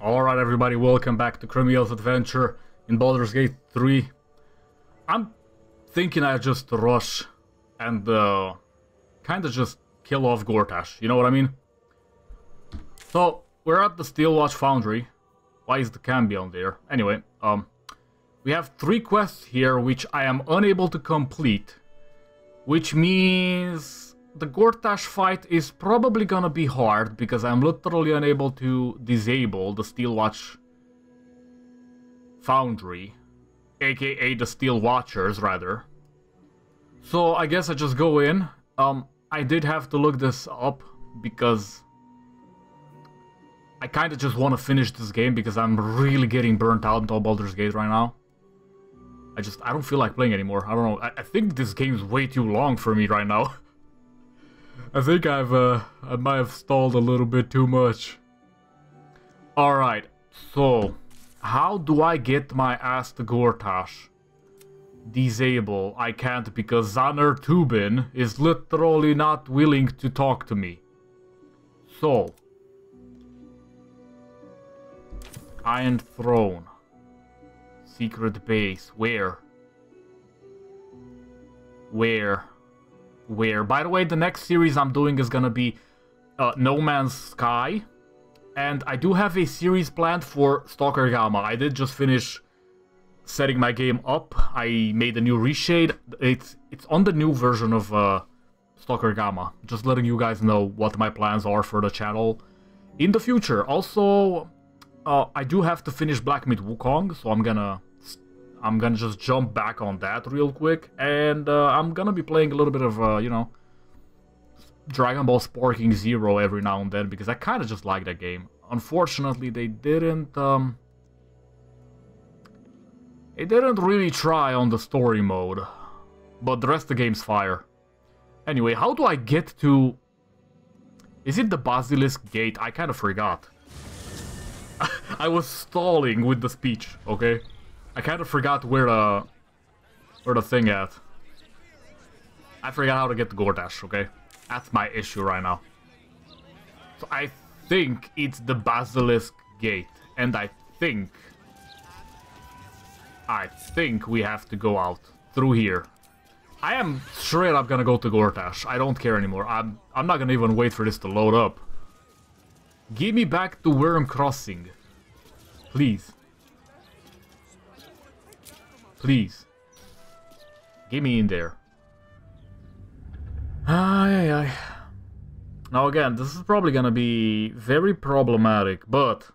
Alright everybody, welcome back to Cremiel's adventure in Baldur's Gate 3. I'm thinking I just rush and kinda just kill off Gortash, you know what I mean? So, we're at the Steelwatch Foundry. Why is the cambio on there? Anyway, we have 3 quests here which I am unable to complete, which means the Gortash fight is probably gonna be hard because I'm literally unable to disable the Steelwatch Foundry, aka the Steel Watchers, rather. So I guess I just go in. I did have to look this up because I kinda just wanna finish this game because I'm really getting burnt out on Baldur's Gate right now. I don't feel like playing anymore. I don't know. I think this game's way too long for me right now. I think I might have stalled a little bit too much. Alright, so how do I get my ass to Gortash? Disable. I can't because Zanertubin is literally not willing to talk to me. So, Iron Throne. Secret base. Where? Where? Where? By the way, the next series I'm doing is gonna be No Man's Sky, and I do have a series planned for Stalker Gamma. I did just finish setting my game up. I made a new reshade. It's on the new version of Stalker Gamma. Just letting you guys know what my plans are for the channel in the future. Also, I do have to finish Black Myth Wukong, so I'm gonna just jump back on that real quick, and I'm gonna be playing a little bit of, you know, Dragon Ball Sparking Zero every now and then, because I kinda just like that game. Unfortunately, they didn't really try on the story mode, but the rest of the game's fire. Anyway, how do I get to... Is it the Basilisk Gate? I kinda forgot. I was stalling with the speech, okay? I kind of forgot where the thing at. I forgot how to get to Gortash, okay? That's my issue right now. So I think it's the Basilisk Gate, and I think we have to go out through here. I am straight up gonna go to Gortash. I don't care anymore. I'm not gonna even wait for this to load up. Give me back to Wyrm Crossing, please. Please. Get me in there. Aye, aye. Now again, this is probably gonna be very problematic, but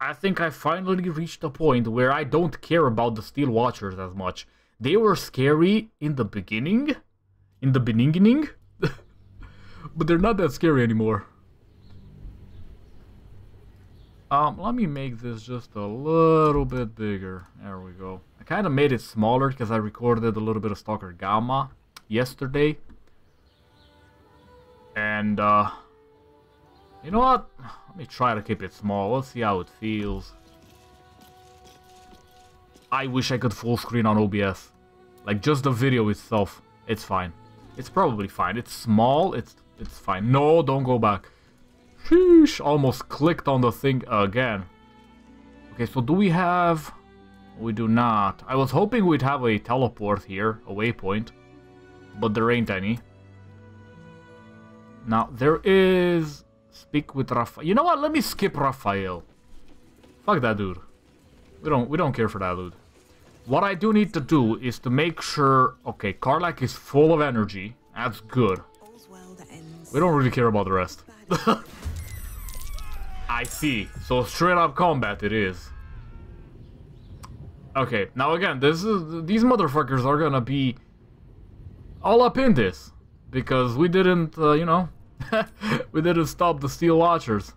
I think I finally reached a point where I don't care about the Steel Watchers as much. They were scary in the beginning. But they're not that scary anymore. Let me make this just a little bit bigger. There we go. I kind of made it smaller because I recorded a little bit of Stalker Gamma yesterday. And, you know what? Let me try to keep it small. Let's see how it feels. I wish I could full screen on OBS. Like, just the video itself. It's fine. It's probably fine. It's small. It's fine. No, don't go back. Sheesh, almost clicked on the thing again. Okay, so do we have... We do not. I was hoping we'd have a teleport here, a waypoint. But there ain't any. Now, there is... Speak with Raphael. You know what? Let me skip Raphael. Fuck that dude. We don't care for that dude. What I do need to do is to make sure... Okay, Karlach is full of energy. That's good. We don't really care about the rest. I see. So straight up combat it is. Okay, now again, these motherfuckers are gonna be all up in this because we didn't, you know, we didn't stop the Steel Watchers.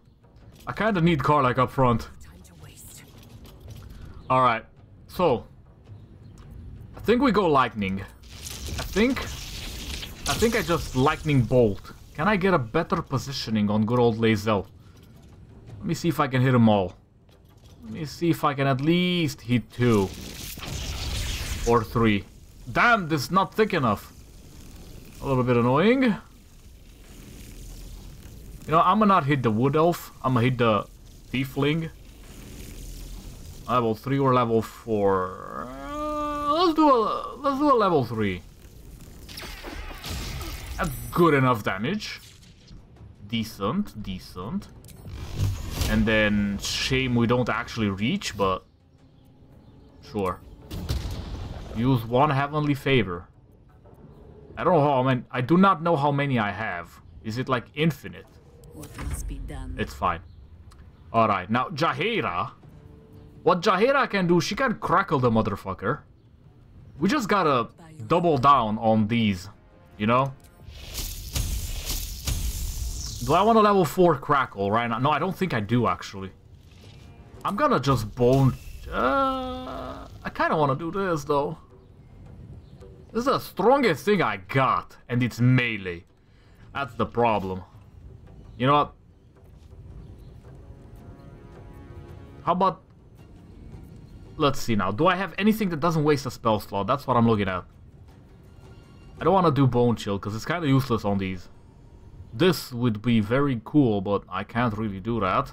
I kind of need Karlach up front. All right, so I think we go lightning. I think I just lightning bolt. Can I get a better positioning on good old Lae'zel? Let me see if I can hit them all. Let me see if I can at least hit 2. Or 3. Damn, this is not thick enough. A little bit annoying. You know, I'm gonna not hit the wood elf. I'm gonna hit the tiefling. Level 3 or level 4? Let's do a level 3. That's good enough damage. Decent, decent. And then, shame we don't actually reach, but... Sure. Use one Heavenly Favor. I don't know how many... I do not know how many I have. Is it like infinite? What must be done? It's fine. Alright, now Jaheira... What Jaheira can do, she can crackle the motherfucker. We just gotta double down on these, you know? Do I want a level 4 crackle right now? No, I don't think I do, actually. I'm gonna just bone... I kinda wanna do this, though. This is the strongest thing I got, and it's melee. That's the problem. You know what? How about... Let's see now. Do I have anything that doesn't waste a spell slot? That's what I'm looking at. I don't want to do Bone Chill because it's kind of useless on these. This would be very cool, but I can't really do that.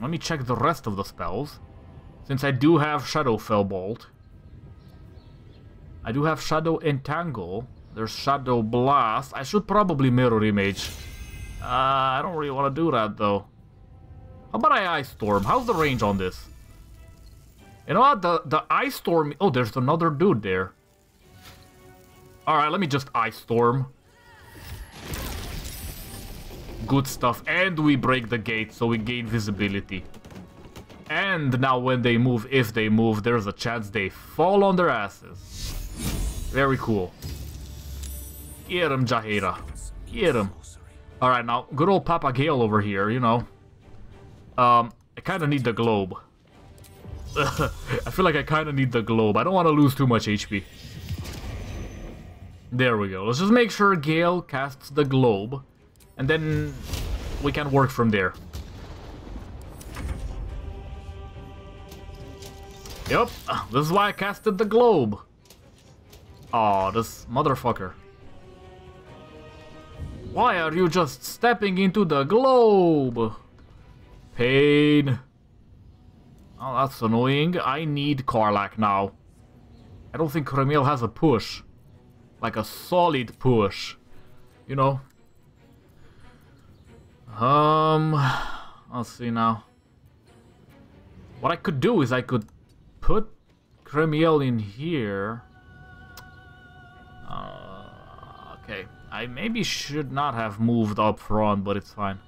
Let me check the rest of the spells. Since I do have Shadowfell Bolt. I do have Shadow Entangle. There's Shadow Blast. I should probably Mirror Image. I don't really want to do that though. How about I Ice Storm? How's the range on this? You know what? The Ice Storm... Oh, there's another dude there. Alright, let me just Ice Storm. Good stuff. And we break the gate, so we gain visibility. And now when they move, if they move, there's a chance they fall on their asses. Very cool. Get him, Jaheira. Get him. Alright, now, good old Papa Gale over here, you know. I kind of need the globe. I feel like I kind of need the globe. I don't want to lose too much HP. There we go. Let's just make sure Gale casts the globe. And then we can work from there. Yep. This is why I casted the globe. Aw, this motherfucker. Why are you just stepping into the globe? Pain. Oh, that's annoying. I need Karlach now. I don't think Cremiel has a push. Like a solid push. You know? Let's see now. What I could do is I could put Cremiel in here. Okay. I maybe should not have moved up front, but it's fine.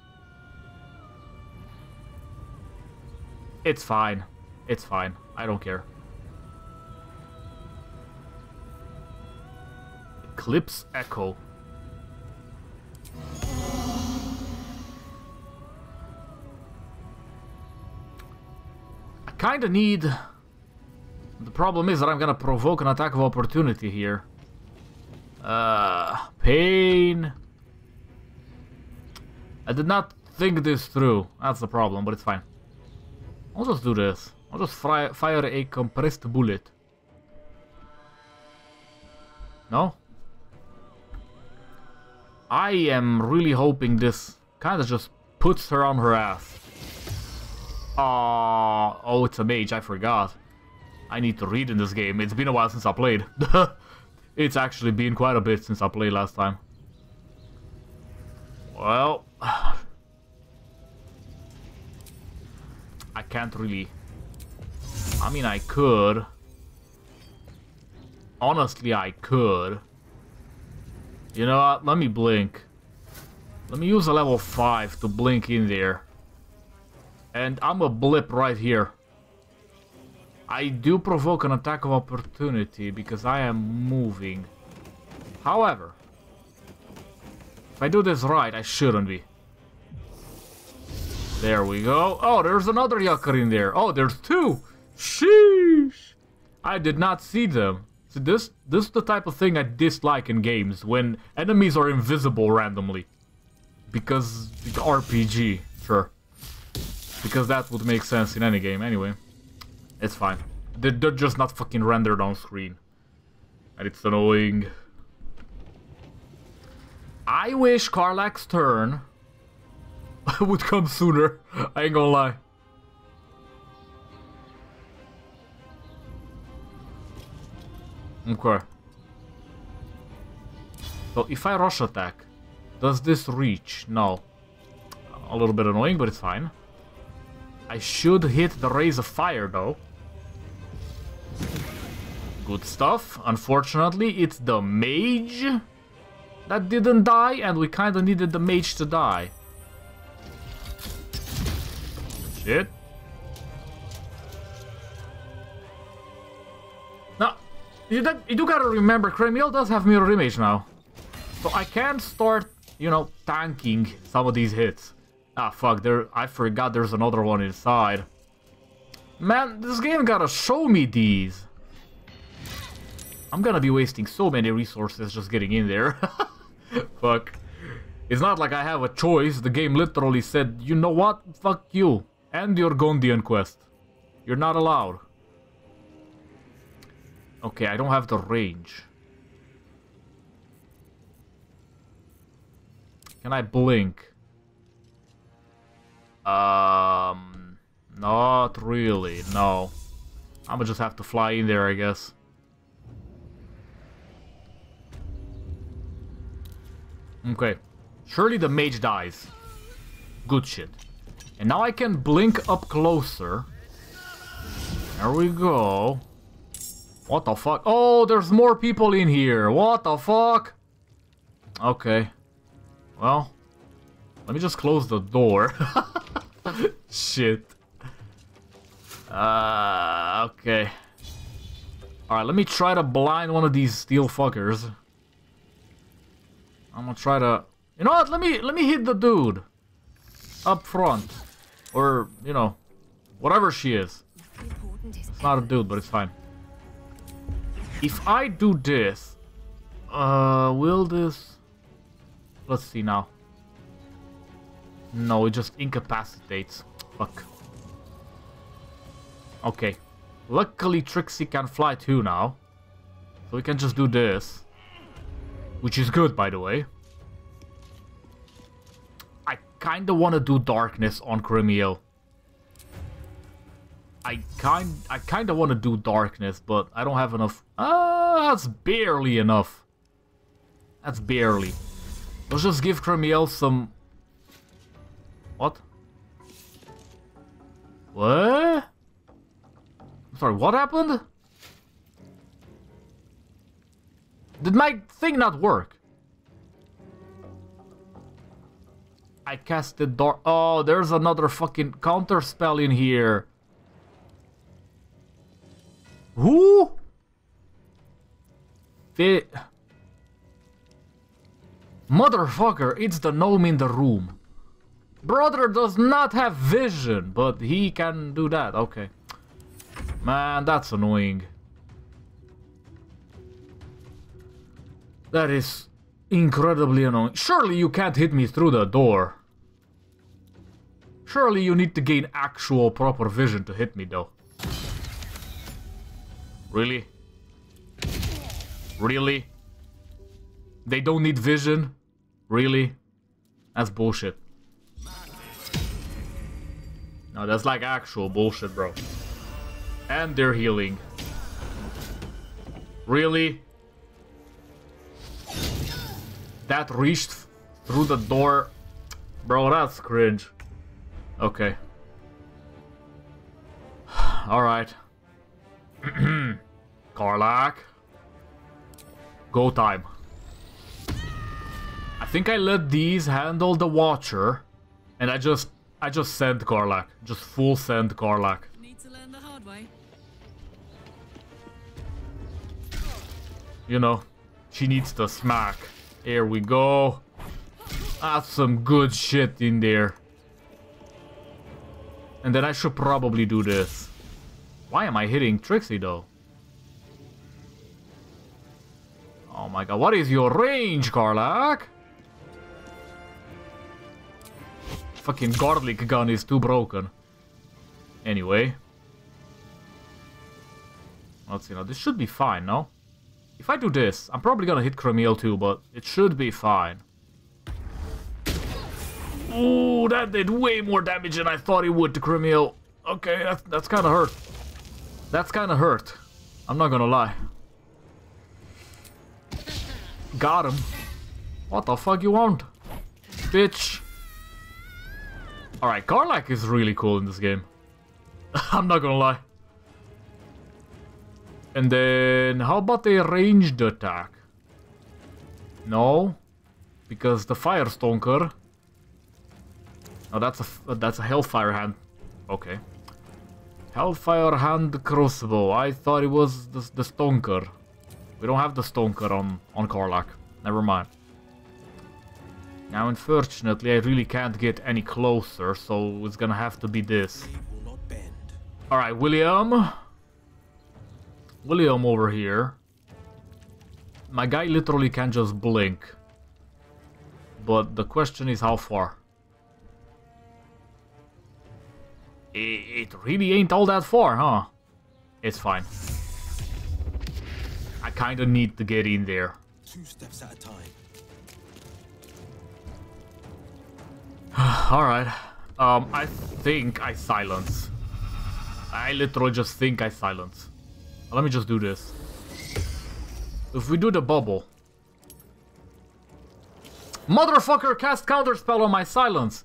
It's fine. It's fine. I don't care. Eclipse Echo. I kind of need... The problem is that I'm going to provoke an attack of opportunity here. Pain. I did not think this through. That's the problem, but it's fine. I'll just do this. I'll just fire a compressed bullet. No? I am really hoping this kind of just puts her on her ass. Aww. Oh, it's a mage. I forgot. I need to read in this game. It's been a while since I played. It's actually been quite a bit since I played last time. Well... I can't really... I mean, I could. Honestly, I could. You know what? Let me blink. Let me use a level 5 to blink in there. And I'm a blip right here. I do provoke an attack of opportunity because I am moving. However, if I do this right, I shouldn't be. There we go. Oh, there's another yucker in there. Oh, there's two. Sheesh. I did not see them. So this is the type of thing I dislike in games. When enemies are invisible randomly. Because it's RPG. Sure. Because that would make sense in any game. Anyway. It's fine. They're just not fucking rendered on screen. And it's annoying. I wish Karlach's turn... would come sooner. I ain't gonna lie. Okay. So if I rush attack, does this reach? No. A little bit annoying, but it's fine. I should hit the Rays of Fire, though. Good stuff. Unfortunately, it's the mage that didn't die, and we kind of needed the mage to die. Shit. Now, you do gotta remember, Cremiel does have mirror image now. So I can start, you know, tanking some of these hits. Ah, fuck, I forgot there's another one inside. Man, this game gotta show me these. I'm gonna be wasting so many resources just getting in there. Fuck. It's not like I have a choice. The game literally said, you know what? Fuck you. End your Gondian quest. You're not allowed. Okay, I don't have the range. Can I blink? Not really, no. I'm gonna just have to fly in there, I guess. Okay. Surely the mage dies. Good shit. And now I can blink up closer. There we go. What the fuck? Oh, there's more people in here. What the fuck? Okay. Well, let me just close the door. Shit. Okay. Alright, let me try to blind one of these steel fuckers. I'm gonna try to... You know what? Let me hit the dude. Up front. Or, you know, whatever she is. It's not a dude, but it's fine. If I do this... will this... Let's see now. No, it just incapacitates. Fuck. Okay. Luckily, Trixie can fly too now. So we can just do this. Which is good, by the way. I kinda wanna do darkness on Cremiel. I kinda wanna do darkness, but I don't have enough. Ah, that's barely enough. That's barely. Let's just give Cremiel some... What? What? I'm sorry, what happened? Did my thing not work? I casted dark. Oh, there's another fucking counter spell in here. Who? The motherfucker! It's the gnome in the room. Brother does not have vision, but he can do that. Okay. Man, that's annoying. That is incredibly annoying. Surely you can't hit me through the door. Surely you need to gain actual proper vision to hit me, though. Really? Really? They don't need vision? Really? That's bullshit. No, that's like actual bullshit, bro. And they're healing. Really? That reached through the door. Bro, that's cringe. Okay. Alright. Karlach. Go time. I think I let these handle the Watcher. And I just sent Karlach. Just full send Karlach. Need to learn the hard way. You know, she needs to smack. Here we go. That's some good shit in there. And then I should probably do this. Why am I hitting Trixie though? Oh my god, what is your range, Karlach? Fucking garlic gun is too broken. Anyway. Let's see now, this should be fine, no? If I do this, I'm probably gonna hit Cremiel too, but it should be fine. Ooh, that did way more damage than I thought it would to Cremiel. Okay, that's kinda hurt. That's kinda hurt. I'm not gonna lie. Got him. What the fuck you want? Bitch. Alright, Karlach is really cool in this game. I'm not gonna lie. And then, how about a ranged attack? No. Because the Fire Stonker... Oh, that's a Hellfire Hand. Okay. Hellfire Hand Crossbow. I thought it was the Stonker. We don't have the Stonker on Karlach. Never mind. Now, unfortunately, I really can't get any closer, so it's gonna have to be this. Alright, William. William over here. My guy literally can just blink. But the question is how far. It really ain't all that far, huh? It's fine. I kinda need to get in there. 2 steps at a time. Alright. I think I silence. I literally just think I silence. Let me just do this. If we do the bubble. Motherfucker, cast counterspell on my silence.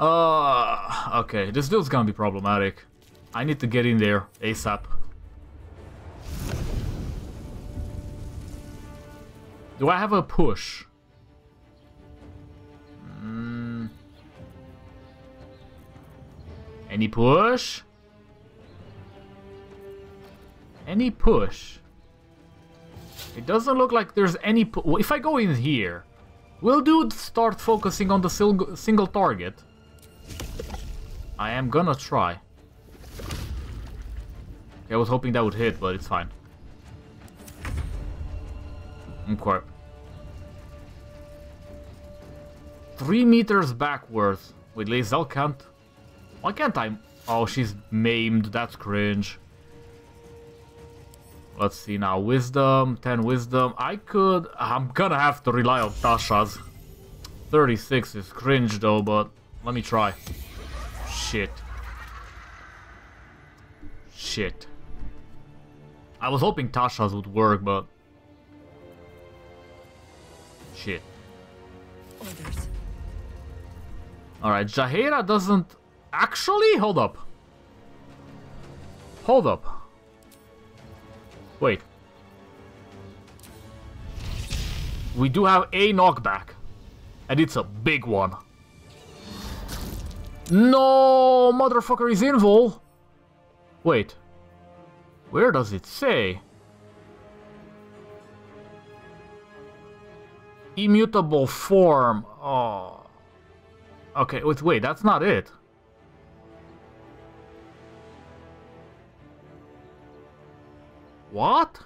Okay, this dude's gonna be problematic. I need to get in there ASAP. Do I have a push? Any push? Any push? It doesn't look like there's any push. If I go in here, will dude start focusing on the single target? I am gonna try. Okay, I was hoping that would hit, but it's fine. Okay. 3 meters backwards. Wait, Lae'zel can't... Why can't I... Oh, she's maimed. That's cringe. Let's see now. Wisdom. 10 wisdom. I could... I'm gonna have to rely on Tasha's. 36 is cringe, though, but... Let me try. Shit. Shit. I was hoping Tasha's would work, but... Shit. Alright, Jaheira doesn't... Actually? Hold up. Hold up. Wait. We do have a knockback. And it's a big one. No, motherfucker is invul. Wait. Where does it say? Immutable form. Oh. Okay, wait, that's not it. What?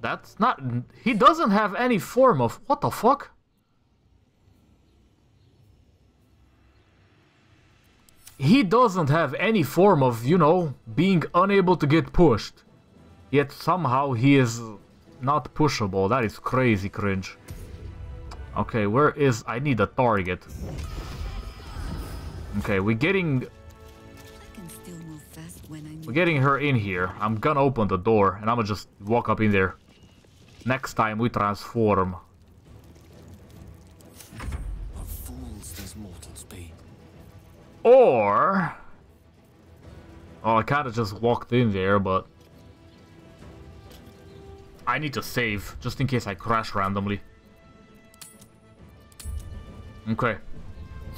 That's not... He doesn't have any form of... What the fuck? He doesn't have any form of, you know, being unable to get pushed. Yet somehow he is not pushable. That is crazy cringe. Okay, where is... I need a target. Okay, we're getting... We're getting her in here. I'm gonna open the door and I'm gonna just walk up in there. Next time we transform. What fools these mortals be. Or... Oh, I kinda just walked in there, but... I need to save, just in case I crash randomly. Okay.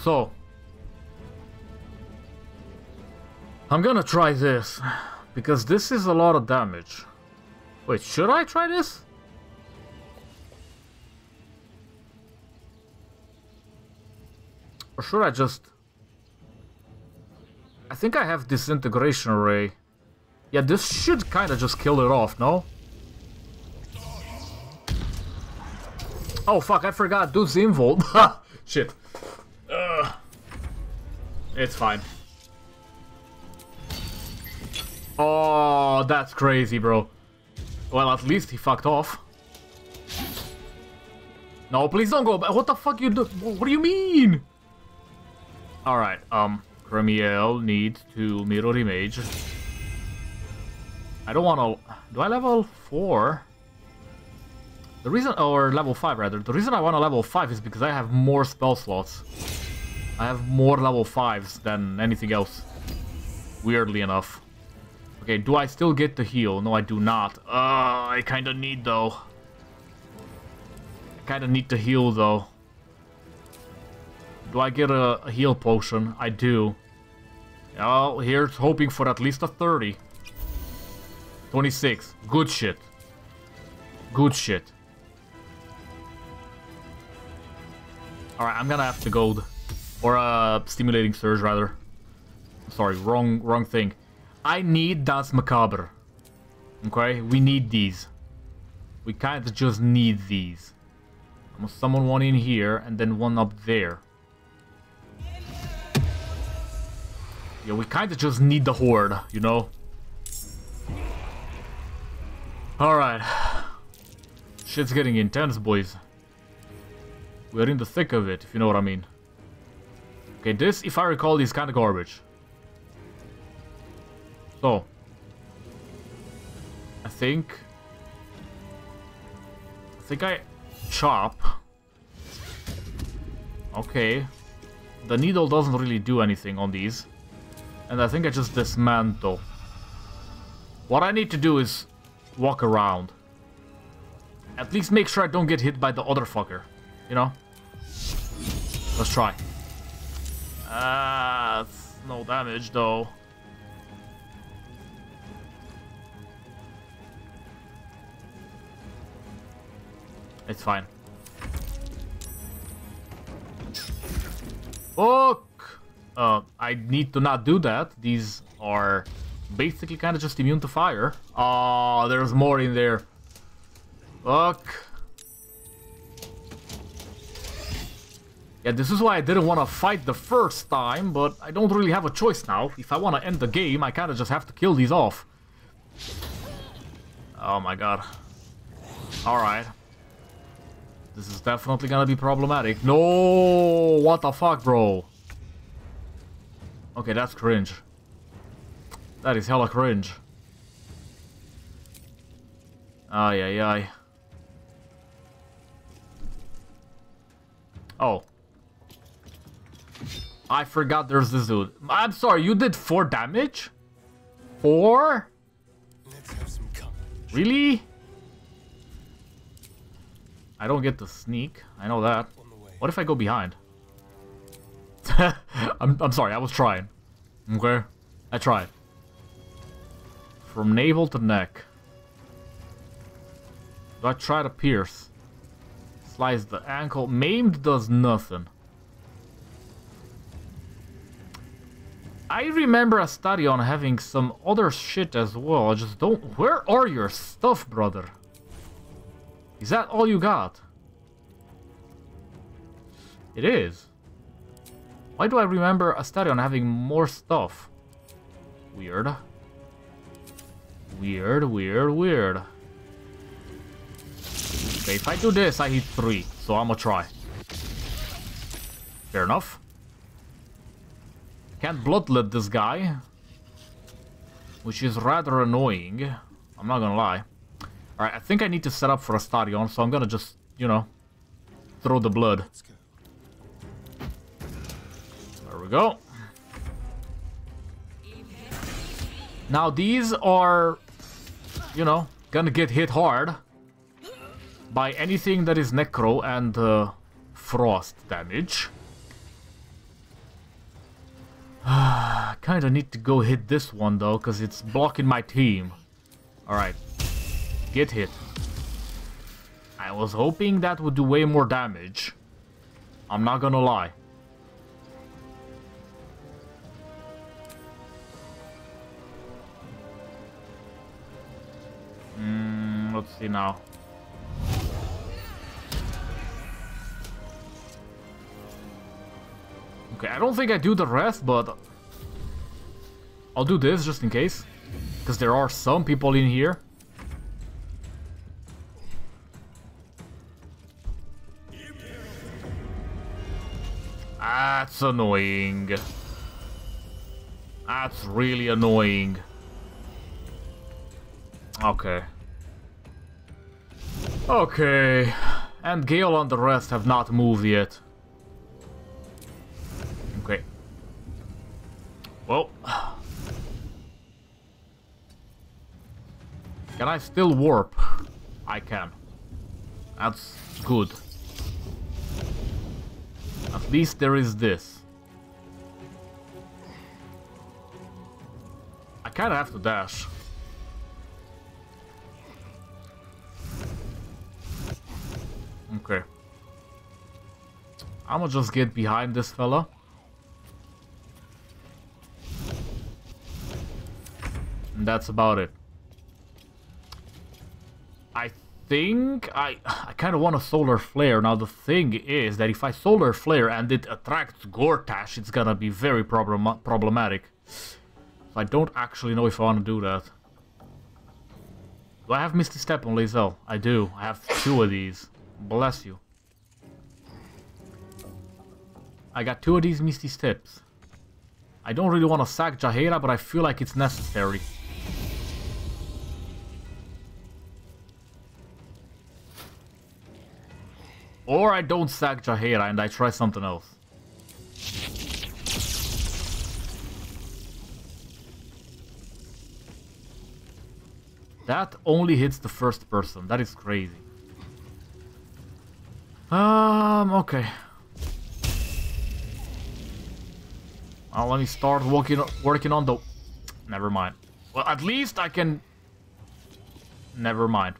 So... I'm gonna try this, because this is a lot of damage. Wait, should I try this? Or should I just... I think I have disintegration ray. Yeah, this should kinda just kill it off, no? Oh fuck, I forgot, dude's invul. Ha! Shit. It's fine. Oh, that's crazy, bro. Well, at least he fucked off. No, please don't go back. What the fuck you do? What do you mean? Alright, Cremiel needs to mirror image. I don't want to... Do I level 4? The reason, or level 5 rather, the reason I want a level 5 is because I have more spell slots. I have more level 5s than anything else, weirdly enough. Okay, do I still get the heal? No, I do not. I kind of need, though. I kind of need to heal, though. Do I get a heal potion? I do. Oh, here's hoping for at least a 30. 26. Good shit. Good shit. Alright, I'm gonna have to gold. Or stimulating surge, rather. Sorry, wrong thing. I need Dance Macabre. Okay, we need these. We kinda just need these. I'm gonna summon one in here and then one up there. Yeah, we kinda just need the horde, you know? Alright. Shit's getting intense, boys. We're in the thick of it, if you know what I mean. Okay, this, if I recall, is kinda garbage. So. I think I chop. Okay. The needle doesn't really do anything on these. And I think I just dismantle. What I need to do is walk around. At least make sure I don't get hit by the other fucker. You know? Let's try. It's no damage though. It's fine. Fuck! I need to not do that. These are basically kind of just immune to fire. Oh, there's more in there. Fuck. Yeah, this is why I didn't want to fight the first time, but I don't really have a choice now. If I want to end the game, I kind of just have to kill these off. Oh my god. Alright. This is definitely gonna be problematic. No! What the fuck, bro? Okay, that's cringe. That is hella cringe. Ay, ay, ay. Oh. I forgot there's this dude. I'm sorry, you did 4 damage? 4? Really? I don't get to sneak. I know that. What if I go behind? I'm sorry. I was trying. Okay, I tried. From navel to neck. Do I try to pierce? Slice the ankle. Maimed does nothing. I remember Astarion having some other shit as well. I just don't. Where are your stuff, brother? Is that all you got? It is. Why do I remember Astarion having more stuff? Weird. Weird, weird, weird. Okay, if I do this, I hit 3. So I'm gonna try. Fair enough. Can't bloodlet this guy. Which is rather annoying. I'm not gonna lie. Alright, I think I need to set up for Astarion, so I'm gonna just, you know, throw the blood. There we go. Now these are, you know, gonna get hit hard by anything that is necro and frost damage. Kinda need to go hit this one though, because it's blocking my team. Alright. Get hit. I was hoping that would do way more damage. I'm not gonna lie. Let's see now. Okay, I don't think I do the rest, but I'll do this just in case. Because there are some people in here. That's annoying. That's really annoying. Okay. Okay, and Gale and the rest have not moved yet. Okay. Well. Can I still warp? I can. That's good. At least there is this. I kinda have to dash. Okay. I'ma just get behind this fella. And that's about it. I think I kind of want a solar flare. Now the thing is that if I solar flare and it attracts Gortash, it's gonna be very problematic. So I don't actually know if I want to do that. Do I have Misty Step on Lae'zel? I do. I have 2 of these. Bless you. I got 2 of these Misty Steps. I don't really want to sack Jaheira, but I feel like it's necessary. Or I don't sack Jaheira and I try something else. That only hits the first person. That is crazy. Okay. Well, let me start working on the... Never mind. Well, at least I can... Never mind.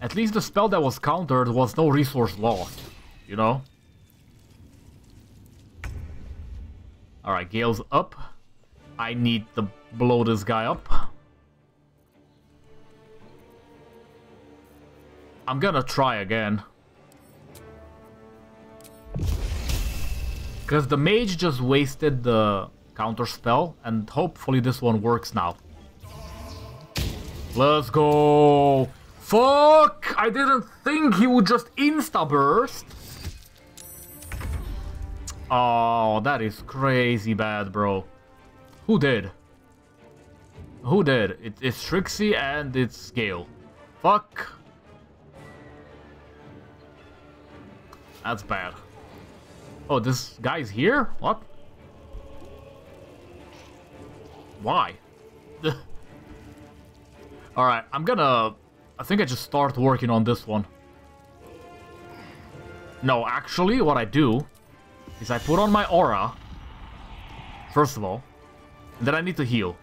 At least the spell that was countered was no resource lost, you know? Alright, Gale's up. I need to blow this guy up. I'm gonna try again. Because the mage just wasted the counter spell, and hopefully this one works now. Let's go! Fuck! I didn't think he would just insta-burst. Oh, that is crazy bad, bro. Who did? Who did? It's Trixie and it's Gale. Fuck. That's bad. Oh, this guy's here? What? Why? Alright, I'm gonna... I think I just start working on this one. No, actually, what I do is I put on my aura, first of all, and then I need to heal.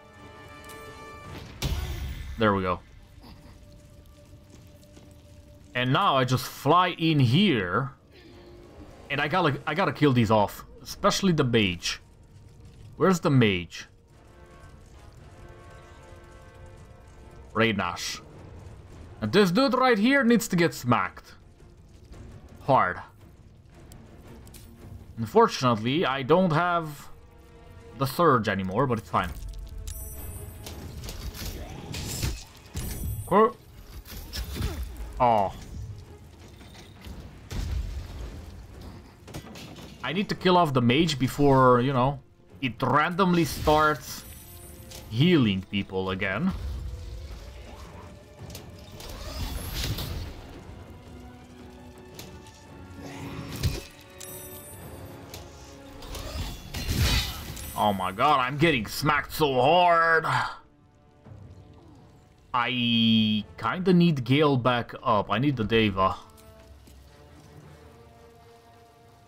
There we go. And now I just fly in here, and I gotta kill these off, especially the mage. Where's the mage? Reynash. And this dude right here needs to get smacked. Hard. Unfortunately, I don't have the surge anymore, but it's fine. Oh. I need to kill off the mage before, you know, it randomly starts healing people again. Oh my god, I'm getting smacked so hard. I kinda need Gale back up. I need the Deva.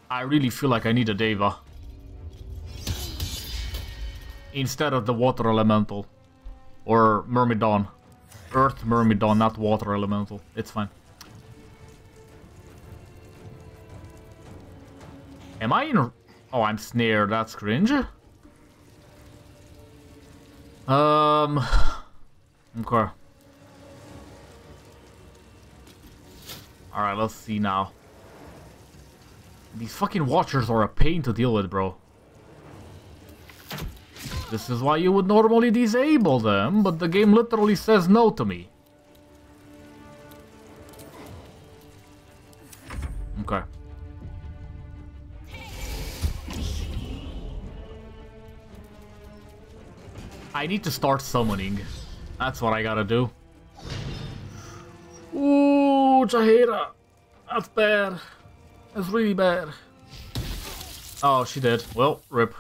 I really feel like I need a Deva. Instead of the Water Elemental. Or Myrmidon. Earth Myrmidon, not Water Elemental. It's fine. Am I in... Oh, I'm snared. That's cringe. Okay. Alright, let's see now. These fucking Watchers are a pain to deal with, bro. This is why you would normally disable them, but the game literally says no to me. Okay. I need to start summoning. That's what I gotta do. No, Jaheira! That's bad. That's really bad. Oh, she did. Well, rip.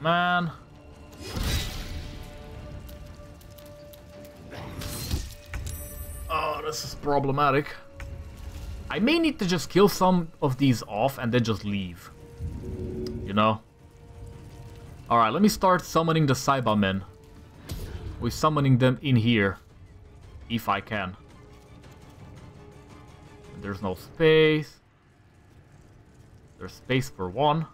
Man. Oh, this is problematic. I may need to just kill some of these off and then just leave. You know? Alright, let me start summoning the Cybermen. We're summoning them in here. If I can. There's no space. There's space for one.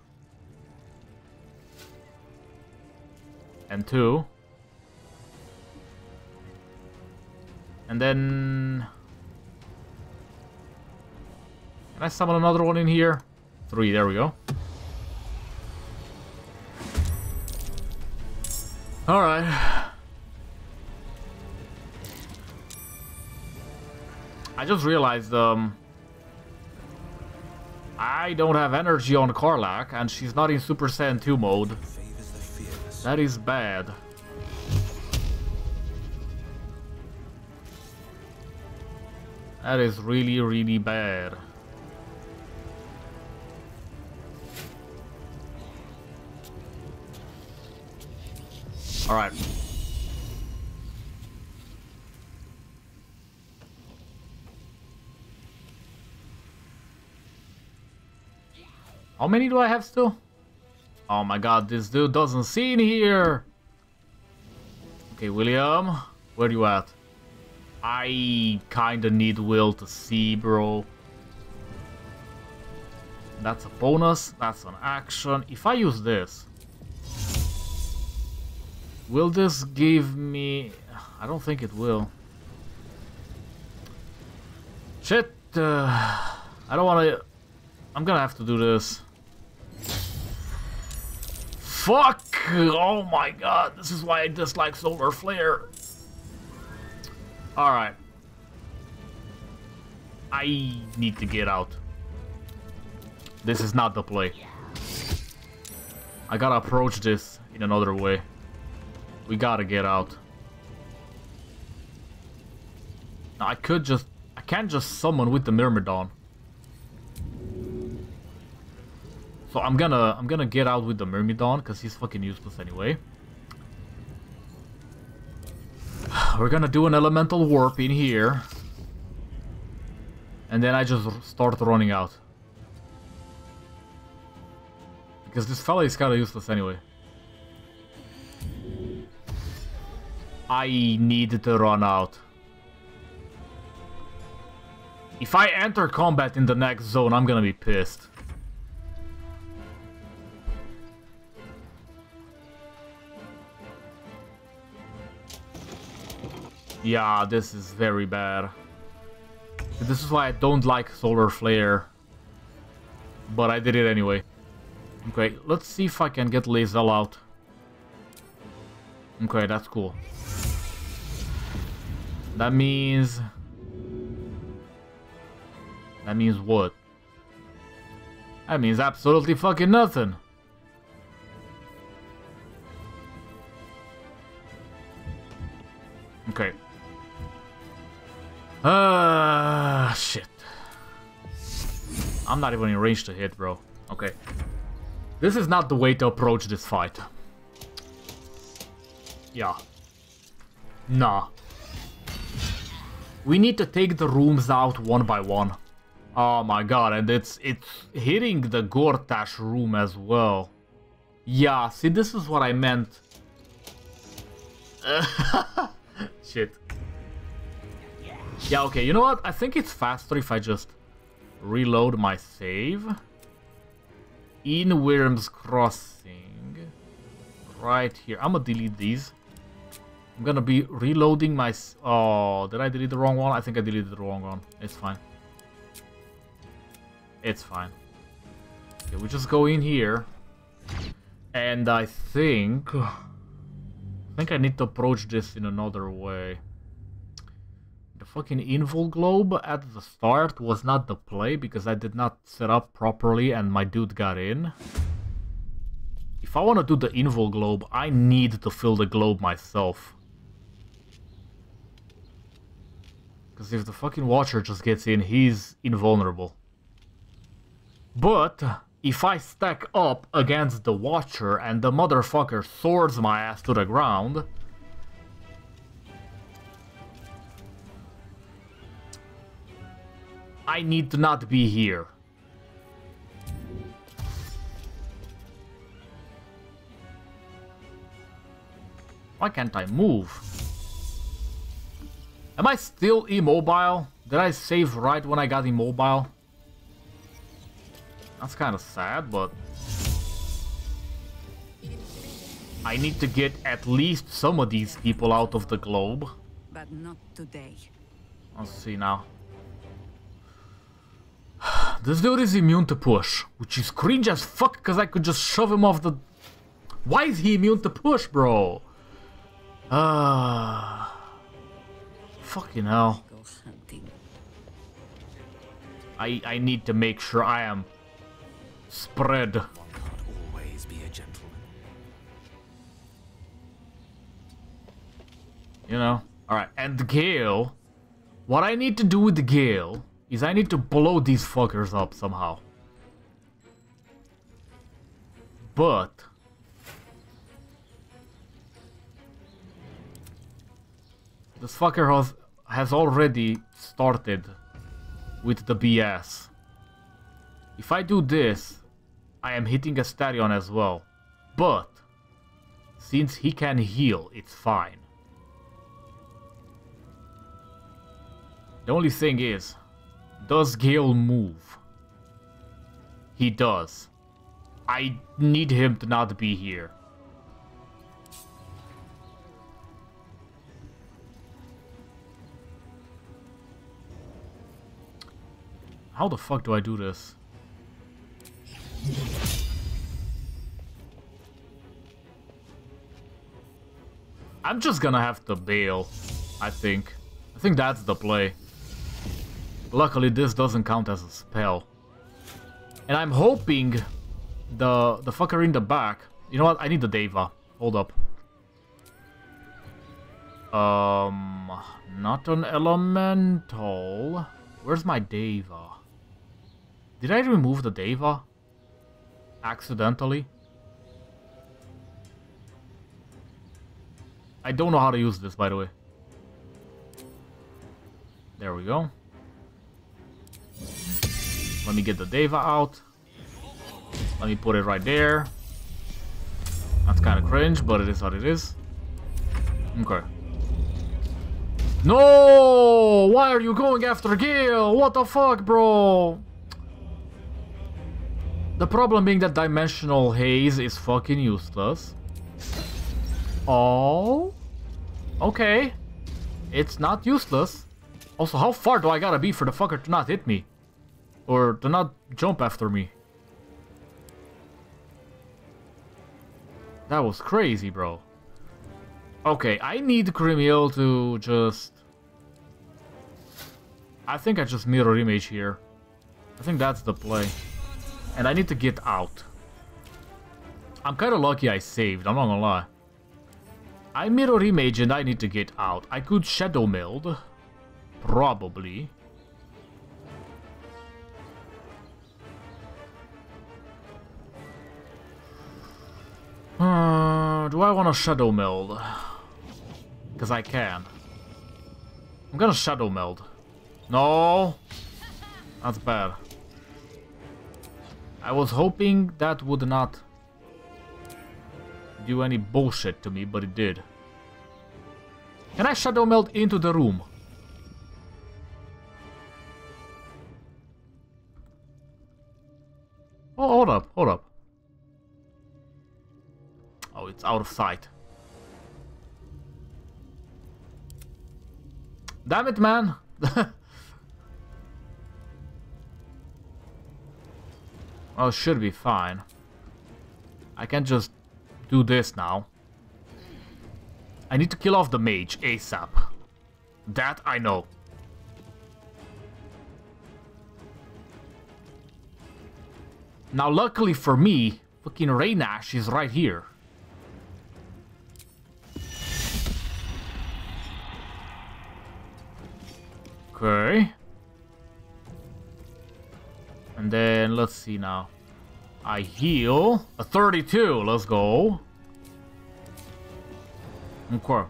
And two. And then... Can I summon another one in here? Three, there we go. Alright. I just realized, I don't have energy on Karlach, and she's not in Super Saiyan 2 mode. That is bad. That is really, really bad. Alright. How many do I have still? Oh my god, this dude doesn't see in here! Okay, William, where you at? I kinda need Wyll to see, bro. That's a bonus, that's an action. If I use this... Wyll this give me... I don't think it Wyll. Shit! I don't wanna... I'm gonna have to do this. Fuck! Oh my god, this is why I dislike Solar Flare. Alright. I need to get out. This is not the play. I gotta approach this in another way. We gotta get out. Now, I can't just summon with the Myrmidon. So I'm gonna get out with the Myrmidon because he's fucking useless anyway. We're gonna do an elemental warp in here. And then I just start running out. Because this fella is kinda useless anyway. I need to run out. If I enter combat in the next zone, I'm gonna be pissed. Yeah, this is very bad. This is why I don't like Solar Flare. But I did it anyway. Okay, let's see if I can get Lae'zel out. Okay, that's cool. That means... That means what? That means absolutely fucking nothing. Okay. Shit. I'm not even in range to hit, bro. Okay. This is not the way to approach this fight. Yeah. Nah. We need to take the rooms out one by one. Oh my god, and it's hitting the Gortash room as well. Yeah, see, this is what I meant. Shit. Yeah, okay, you know what? I think it's faster if I just reload my save. In Wyrm's Crossing. Right here. I'm gonna delete these. I'm gonna be reloading my... Oh, did I delete the wrong one? I think I deleted the wrong one. It's fine. It's fine. Okay, we just go in here. And I think... I think I need to approach this in another way. The fucking invul globe at the start was not the play because I did not set up properly and my dude got in. If I want to do the Invul Globe, I need to fill the globe myself. Because if the fucking Watcher just gets in, he's invulnerable. But if I stack up against the Watcher and the motherfucker swords my ass to the ground, I need to not be here. Why can't I move? Am I still immobile? Did I save right when I got immobile? That's kind of sad, but I need to get at least some of these people out of the globe. But not today. Let's see now. This dude is immune to push, which is cringe as fuck because I could just shove him off the... Why is he immune to push, bro? Fucking hell. I need to make sure I am spread. One can't always be a gentleman. You know? Alright, and the Gale. What I need to do with the Gale is I need to blow these fuckers up somehow. But this fucker has already started with the BS. If I do this, I am hitting Astarion as well. But since he can heal, it's fine. The only thing is, does Gale move? He does. I need him to not be here. How the fuck do I do this? I'm just gonna have to bail, I think. I think that's the play. Luckily, this doesn't count as a spell. And I'm hoping the fucker in the back... You know what? I need the Deva. Hold up. Not an elemental. Where's my Deva? Did I remove the Deva? Accidentally? I don't know how to use this, by the way. There we go. Let me get the Deva out. Let me put it right there. That's kind of cringe, but it is what it is. Okay. No! Why are you going after Gale? What the fuck, bro? The problem being that Dimensional Haze is fucking useless. Oh? Okay. It's not useless. Also, how far do I gotta be for the fucker to not hit me? Or to not jump after me? That was crazy, bro. Okay, I need Cremiel to just... I think I just mirror image here. I think that's the play. And I need to get out. I'm kind of lucky I saved, I'm not gonna lie. I mirror image and I need to get out. I could shadow meld. Probably. Do I want to shadow meld? Because I can. I'm gonna shadow meld. No! That's bad. I was hoping that would not do any bullshit to me, but it did. Can I shadow meld into the room? Oh, hold up, hold up. Oh, it's out of sight. Damn it, man! Well, it should be fine. I can just do this now. I need to kill off the mage ASAP. That I know. Now, luckily for me, Fucking Raynash is right here. Okay. And then, let's see now. I heal. A 32, let's go. Okay.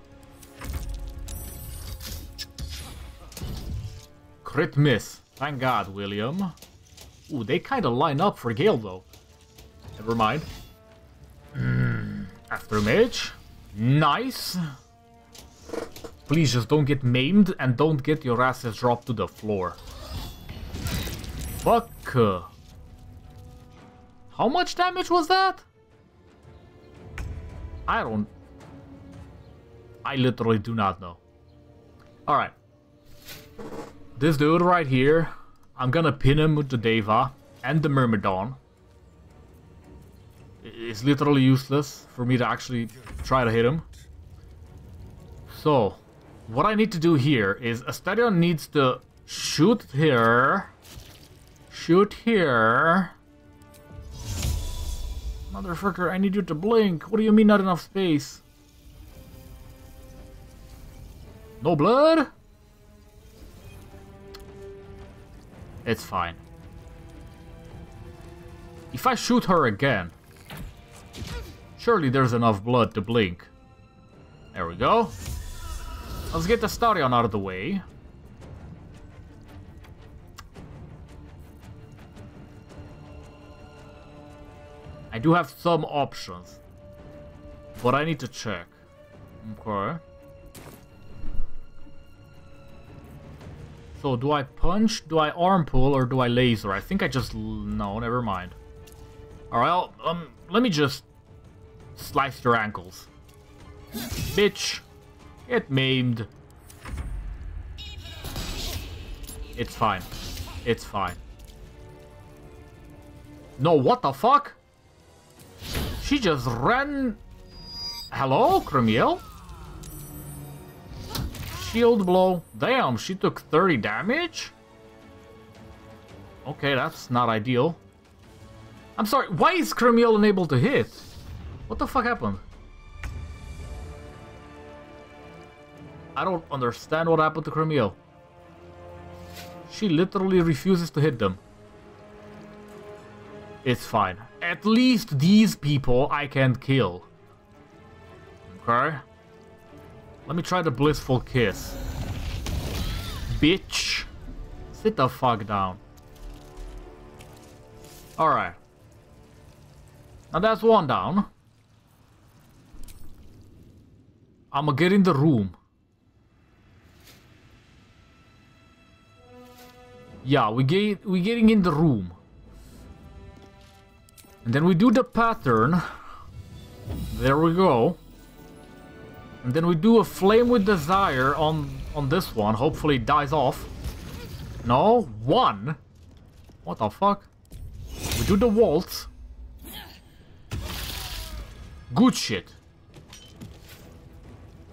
Crit miss. Thank God, William. Ooh, they kind of line up for Gale, though. Never mind. Aftermage. Nice. Please just don't get maimed and don't get your asses dropped to the floor. Fuck. How much damage was that? I don't... I literally do not know. Alright. This dude right here, I'm gonna pin him with the Deva and the Myrmidon. It's literally useless for me to actually try to hit him. So, what I need to do here is Astarion needs to shoot here. Shoot here. Motherfucker, I need you to blink. What do you mean not enough space? No blood? It's fine. If I shoot her again, surely there's enough blood to blink. There we go. Let's get the Astarion out of the way. I do have some options, but I need to check. Okay. So, do I punch, do I arm pull, or do I laser? I think I just... No, never mind. Alright, let me just slice your ankles. Bitch. Get maimed. It's fine. It's fine. No, what the fuck? She just ran... Hello, Cremiel? Shield blow. Damn, she took 30 damage? Okay, that's not ideal. I'm sorry, why is Cremiel unable to hit? What the fuck happened? I don't understand what happened to Cremiel. She literally refuses to hit them. It's fine. At least these people I can kill. Okay. Let me try the blissful kiss. Bitch. Sit the fuck down. Alright. Now that's one down. I'ma get in the room. Yeah, we're getting in the room. And then we do the pattern. There we go. And then we do a flame with desire on this one. Hopefully it dies off. No, one. What the fuck? We do the waltz. Good shit.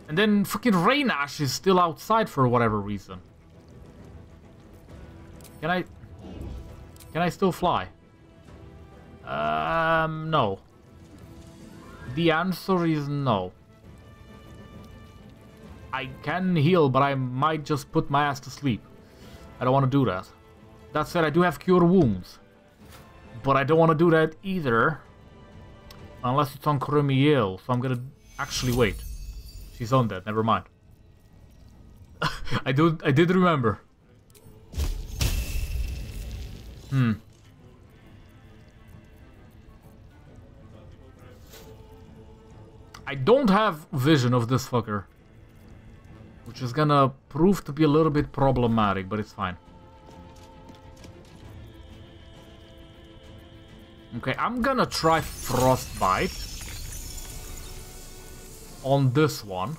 And then fucking Raynash is still outside for whatever reason. Can I still fly? No. The answer is no. I can heal, but I might just put my ass to sleep. I don't want to do that. That said, I do have Cure Wounds. But I don't want to do that either. Unless it's on Cremiel, so I'm gonna... Actually, wait. She's on that, never mind. I did remember. Hmm. I don't have vision of this fucker. Which is gonna prove to be a little bit problematic, but it's fine. Okay, I'm gonna try Frostbite on this one.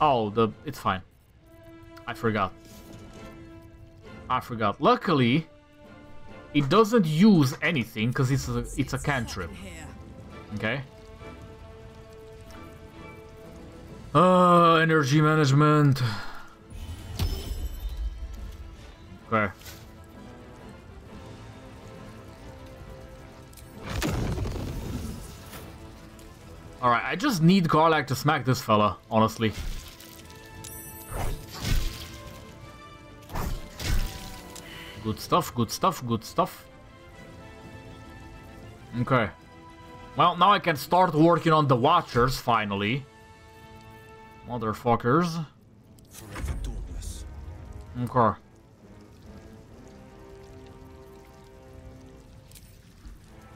Oh, it's fine. I forgot. Luckily, it doesn't use anything because it's a cantrip. Okay. Energy management. Okay. Alright, I just need Karlach to smack this fella, honestly. Good stuff, good stuff, good stuff. Okay. Well, now I can start working on the Watchers, finally. Motherfuckers. Okay.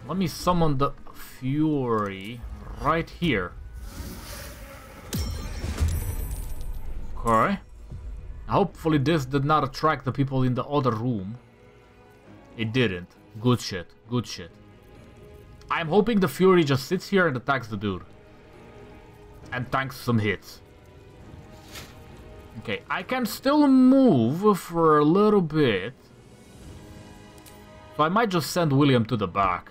Let me summon the Fury right here. Okay. Hopefully this did not attract the people in the other room. It didn't. Good shit. Good shit. I'm hoping the Fury just sits here and attacks the dude. And tanks some hits. Okay, I can still move for a little bit. So I might just send William to the back.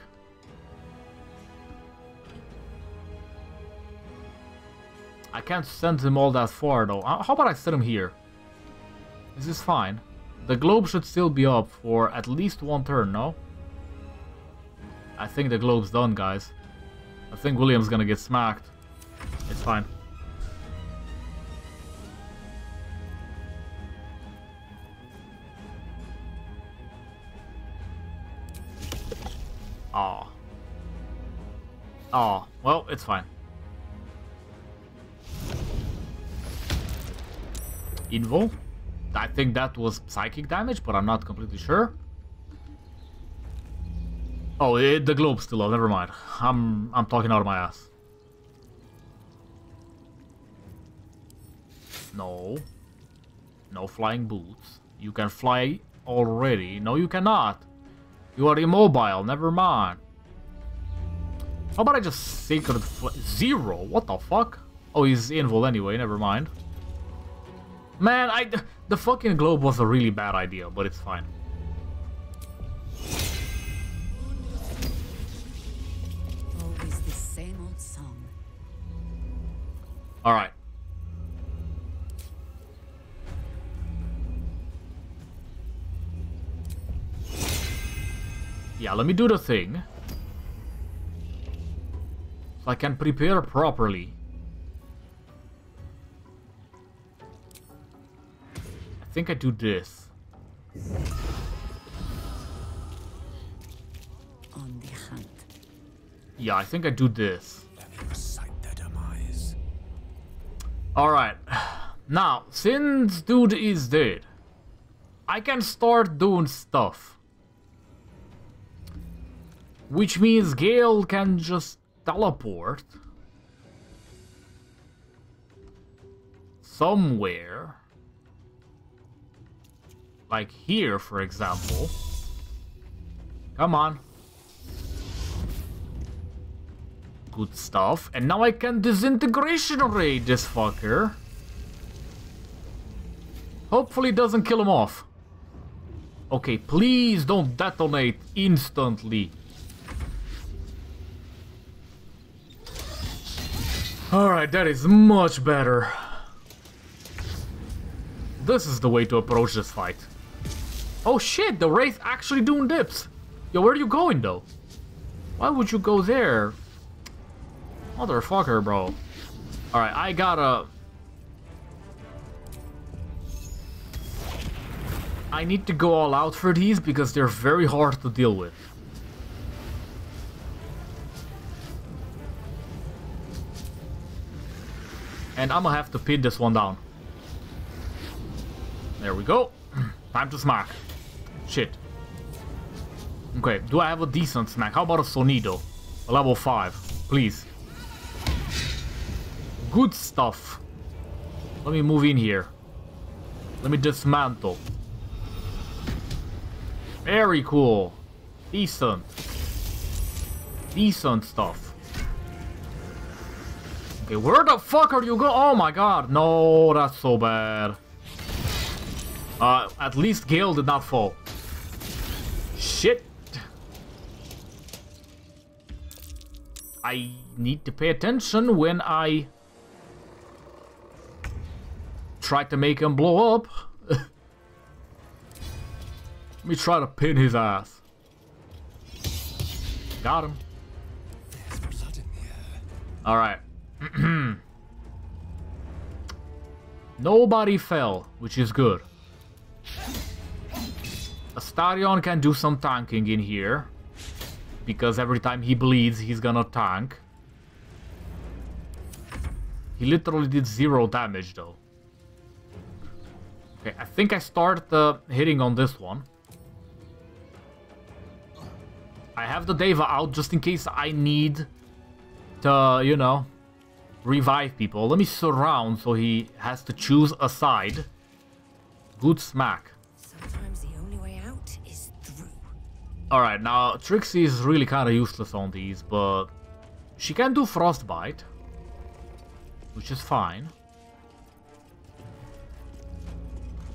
I can't send him all that far though. How about I send him here? This is fine. The globe should still be up for at least one turn, no? I think the globe's done, guys. I think William's gonna get smacked. It's fine. Aw. Aw. Well, it's fine. Invo? I think that was psychic damage, but I'm not completely sure. Oh, the globe's still up. Never mind. I'm talking out of my ass. No. No flying boots. You can fly already. No, you cannot. You are immobile. Never mind. How about I just sacred zero? What the fuck? Oh, he's invul anyway. Never mind. Man, the fucking globe was a really bad idea, but it's fine. Always the same old song. All right. Yeah, let me do the thing. So I can prepare properly. I think I do this. On the hunt. Yeah, I think I do this. Alright. Now, since dude is dead, I can start doing stuff. Which means Gale can just teleport somewhere. Like here, for example. Come on. Good stuff. And now I can disintegration ray this fucker. Hopefully it doesn't kill him off. Okay, please don't detonate instantly. Alright, that is much better. This is the way to approach this fight. Oh shit, the Wraith actually doing dips. Yo, where are you going though? Why would you go there? Motherfucker, bro. Alright, I gotta... I need to go all out for these because they're very hard to deal with. And I'm gonna have to pin this one down. There we go. Time to smack. Shit. Okay, do I have a decent smack? How about a Sonido? A level 5, please. Good stuff. Let me move in here. Let me dismantle. Very cool. Decent. Decent stuff. Okay, where the fuck are you going? Oh my god. No, that's so bad. At least Gale did not fall. Shit. I need to pay attention when I try to make him blow up. Let me try to pin his ass. Got him. All right. Nobody fell, which is good. Astarion can do some tanking in here, because every time he bleeds, he's gonna tank. He literally did 0 damage, though. Okay, I think I start hitting on this one. I have the Deva out just in case I need to, you know, revive people. Let me surround so he has to choose a side. Good smack. Sometimes the only way out is through. Alright, now Trixie is really kind of useless on these, but she can do Frostbite, which is fine.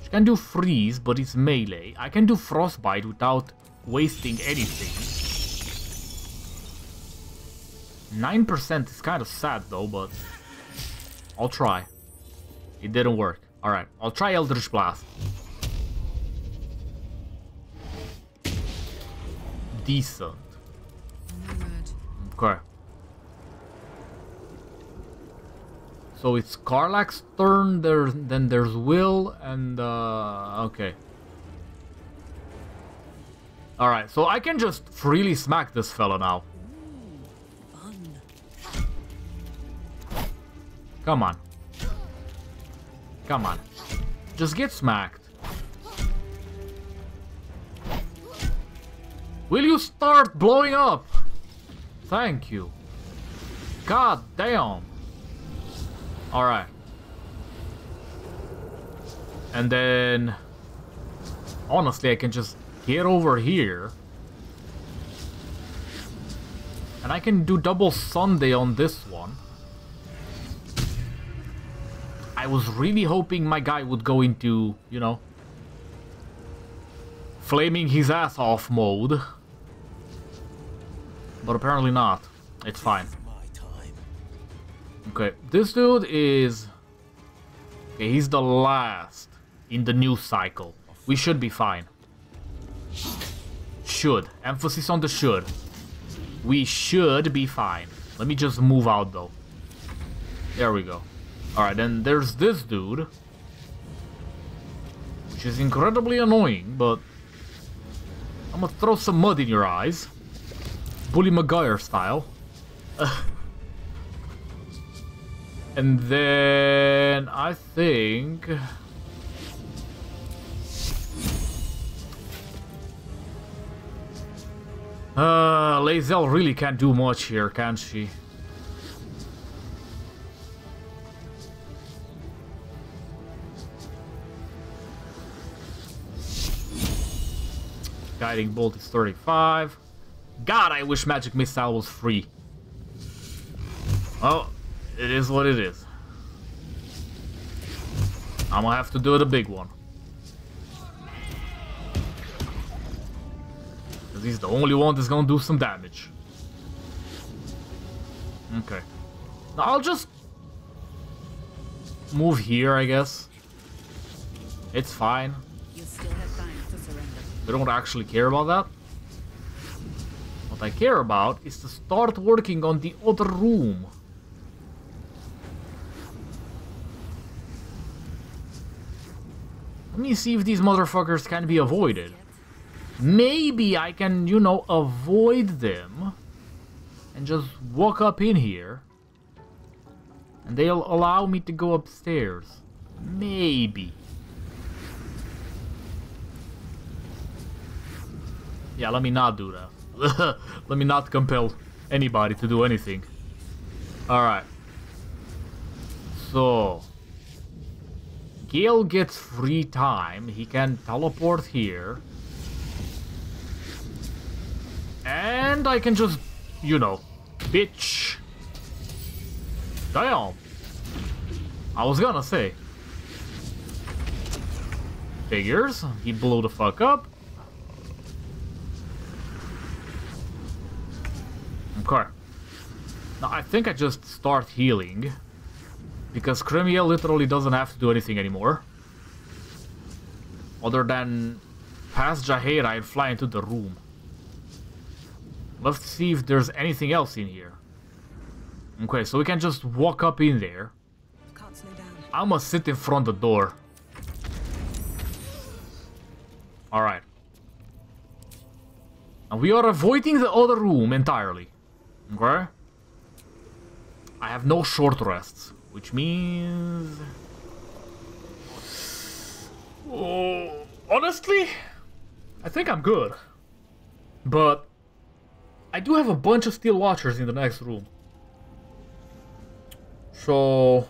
She can do Freeze, but it's melee. I can do Frostbite without wasting anything. 9% is kind of sad though, but I'll try. It didn't work. Alright, I'll try Eldritch Blast. Decent. Okay. So it's Karlach's turn, then there's Wyll, and okay. Alright, so I can just freely smack this fella now. Come on. Come on. Just get smacked. Wyll you start blowing up? Thank you. God damn. Alright. And then... honestly, I can just get over here. And I can do double Sunday on this one. I was really hoping my guy would go into, you know, flaming his ass off mode. But apparently not. It's fine. Okay, this dude is... okay, he's the last in the new cycle. We should be fine. Should. Emphasis on the should. We should be fine. Let me just move out though. There we go. Alright, then there's this dude, which is incredibly annoying, but I'm gonna throw some mud in your eyes. Bully Maguire style. And then I think... Lae'zel really can't do much here, can she? Guiding Bolt is 35. God, I wish Magic Missile was free. Well, it is what it is. I'm gonna have to do the big one. Because he's the only one that's gonna do some damage. Okay. Now I'll just move here, I guess. It's fine. They don't actually care about that. What I care about is to start working on the other room. Let me see if these motherfuckers can be avoided. Maybe I can, you know, avoid them and just walk up in here and they'll allow me to go upstairs. Maybe. Yeah, let me not do that. Let me not compel anybody to do anything. Alright. So... Gale gets free time. He can teleport here. And I can just, you know, bitch. Damn. I was gonna say. Figures. He blew the fuck up. Okay. Now I think I just start healing because Cremiel literally doesn't have to do anything anymore other than pass Jaheira and fly into the room. Let's see if there's anything else in here. Okay, so we can just walk up in there. Can't slow down. I must sit in front of the door. Alright. And we are avoiding the other room entirely. Okay? I have no short rests, which means... Oh, honestly, I think I'm good. But I do have a bunch of Steel Watchers in the next room. So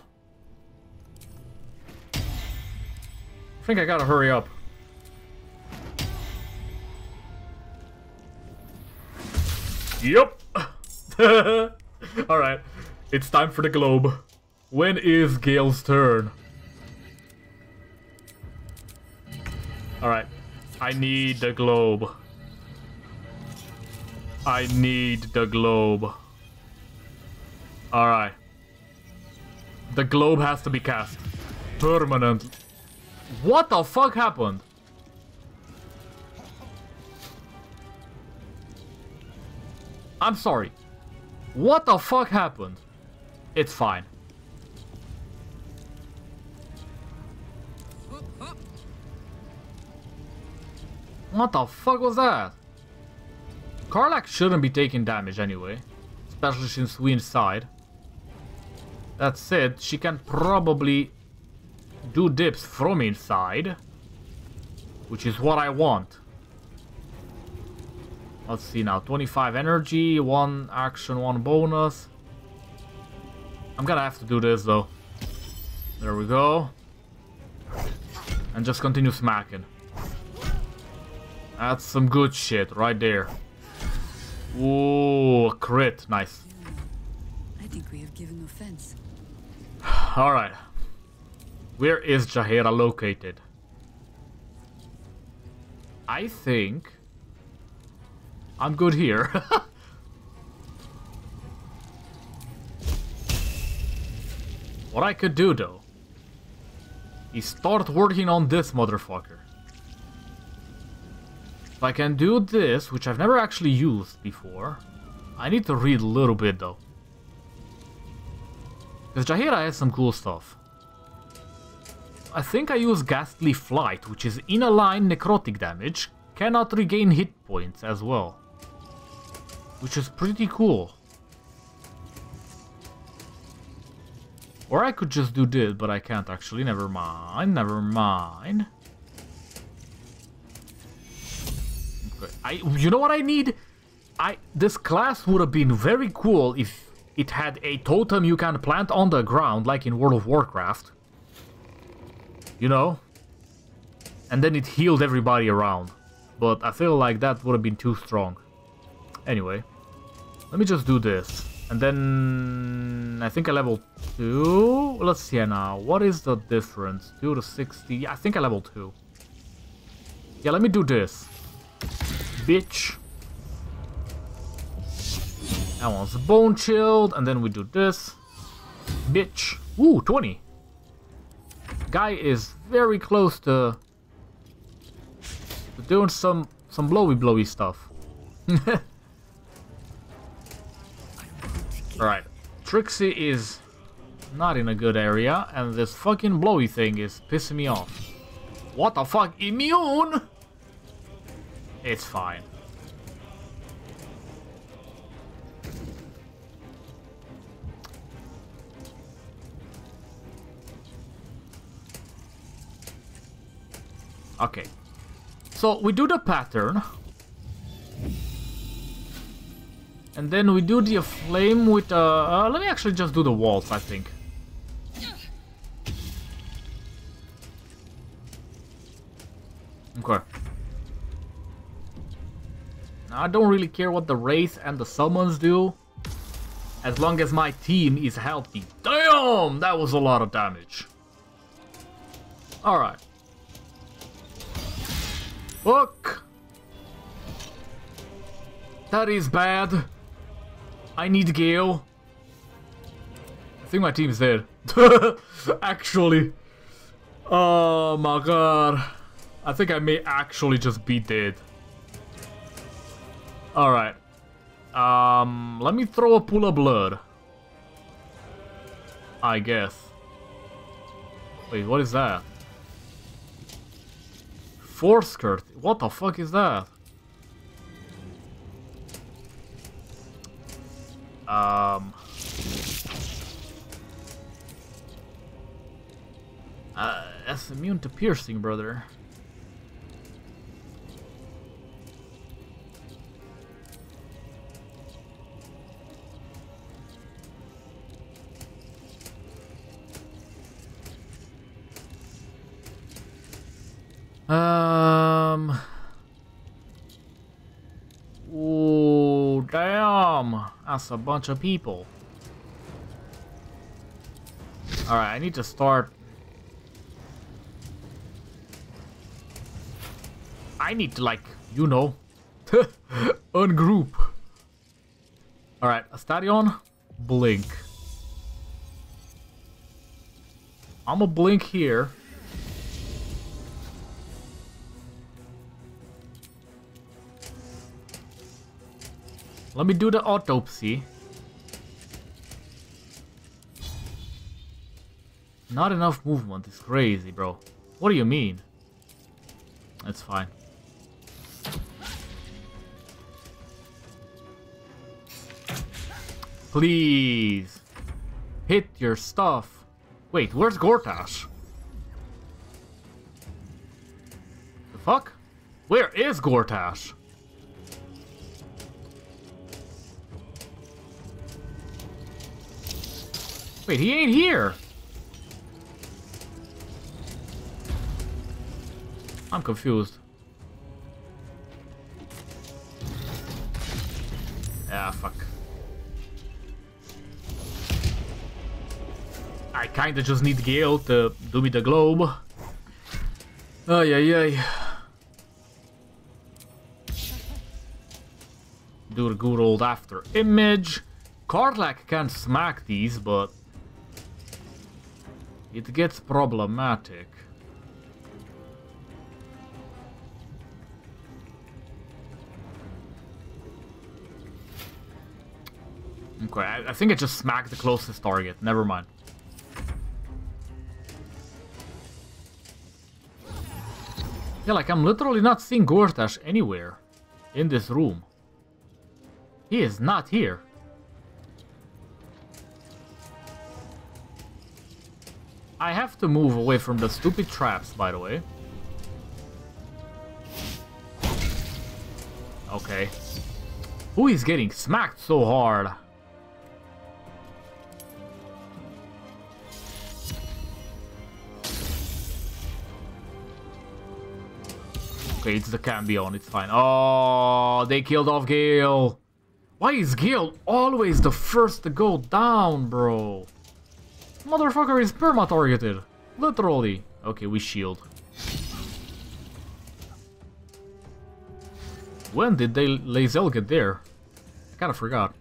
I think I gotta hurry up. Yep. Alright. It's time for the globe. When is Gale's turn? Alright. I need the globe. I need the globe. Alright. The globe has to be cast. Permanently. What the fuck happened? I'm sorry. What the fuck happened? It's fine. What the fuck was that? Karlach shouldn't be taking damage anyway, especially since we're inside. That said, she can probably do dips from inside, which is what I want. Let's see now, 25 energy, 1 action, 1 bonus. I'm gonna have to do this though. There we go. And just continue smacking. That's some good shit right there. Ooh, a crit, nice. I think we have given offense. Alright. Where is Jaheira located? I think I'm good here. What I could do though is start working on this motherfucker. If I can do this, which I've never actually used before, I need to read a little bit though. Because Jaheira has some cool stuff. I think I use Ghastly Flight, which is in-a-line necrotic damage, cannot regain hit points as well. Which is pretty cool. Or I could just do this, but I can't actually, never mind, never mind. You know what I need? This class would have been very cool if it had a totem you can plant on the ground, like in World of Warcraft. You know? And then it healed everybody around. But I feel like that would have been too strong. Anyway. Let me just do this. And then... I think I level 2. Let's see now. What is the difference? 2 to 60. I think I level 2. Yeah, let me do this. Bitch. That one's bone chilled, and then we do this. Bitch. Ooh, 20. Guy is very close to, doing some blowy stuff. Alright. Trixie is not in a good area, and this fucking blowy thing is pissing me off. What the fuck? Immune? It's fine. Okay. So we do the pattern. And then we do the flame with the... let me actually just do the waltz, I think. Okay. I don't really care what the race and the summons do, as long as my team is healthy. Damn! That was a lot of damage. Alright. Fuck! That is bad. I need Gale. I think my team's dead. Actually. Oh my god. I think I may actually just be dead. Alright. Let me throw a pool of blood. I guess. Wait, what is that? Foreskirt? What the fuck is that? That's immune to piercing, brother. Oh damn! That's a bunch of people. All right, I need to start. I need to, like, you know, ungroup. All right, Astarion, blink. I'm gonna blink here. Let me do the autopsy. Not enough movement. It's crazy, bro. What do you mean? That's fine. Please. Hit your stuff. Wait, where's Gortash? The fuck? Where is Gortash? Wait, he ain't here! I'm confused. Ah, fuck. I kinda just need Gale to do me the globe. Ay, ay, ay. Do a good old after image. Karlach can smack these, but... it gets problematic. Okay, I think it just smacked the closest target. Never mind. Yeah, like, I'm literally not seeing Gortash anywhere in this room. He is not here. I have to move away from the stupid traps, by the way. Okay. Who is getting smacked so hard? Okay, it's the Cambion, it's fine. Oh, they killed off Gale. Why is Gale always the first to go down, bro? Motherfucker is perma-targeted. Literally. Okay, we shield. When did they Lae'zel get there? I kinda forgot.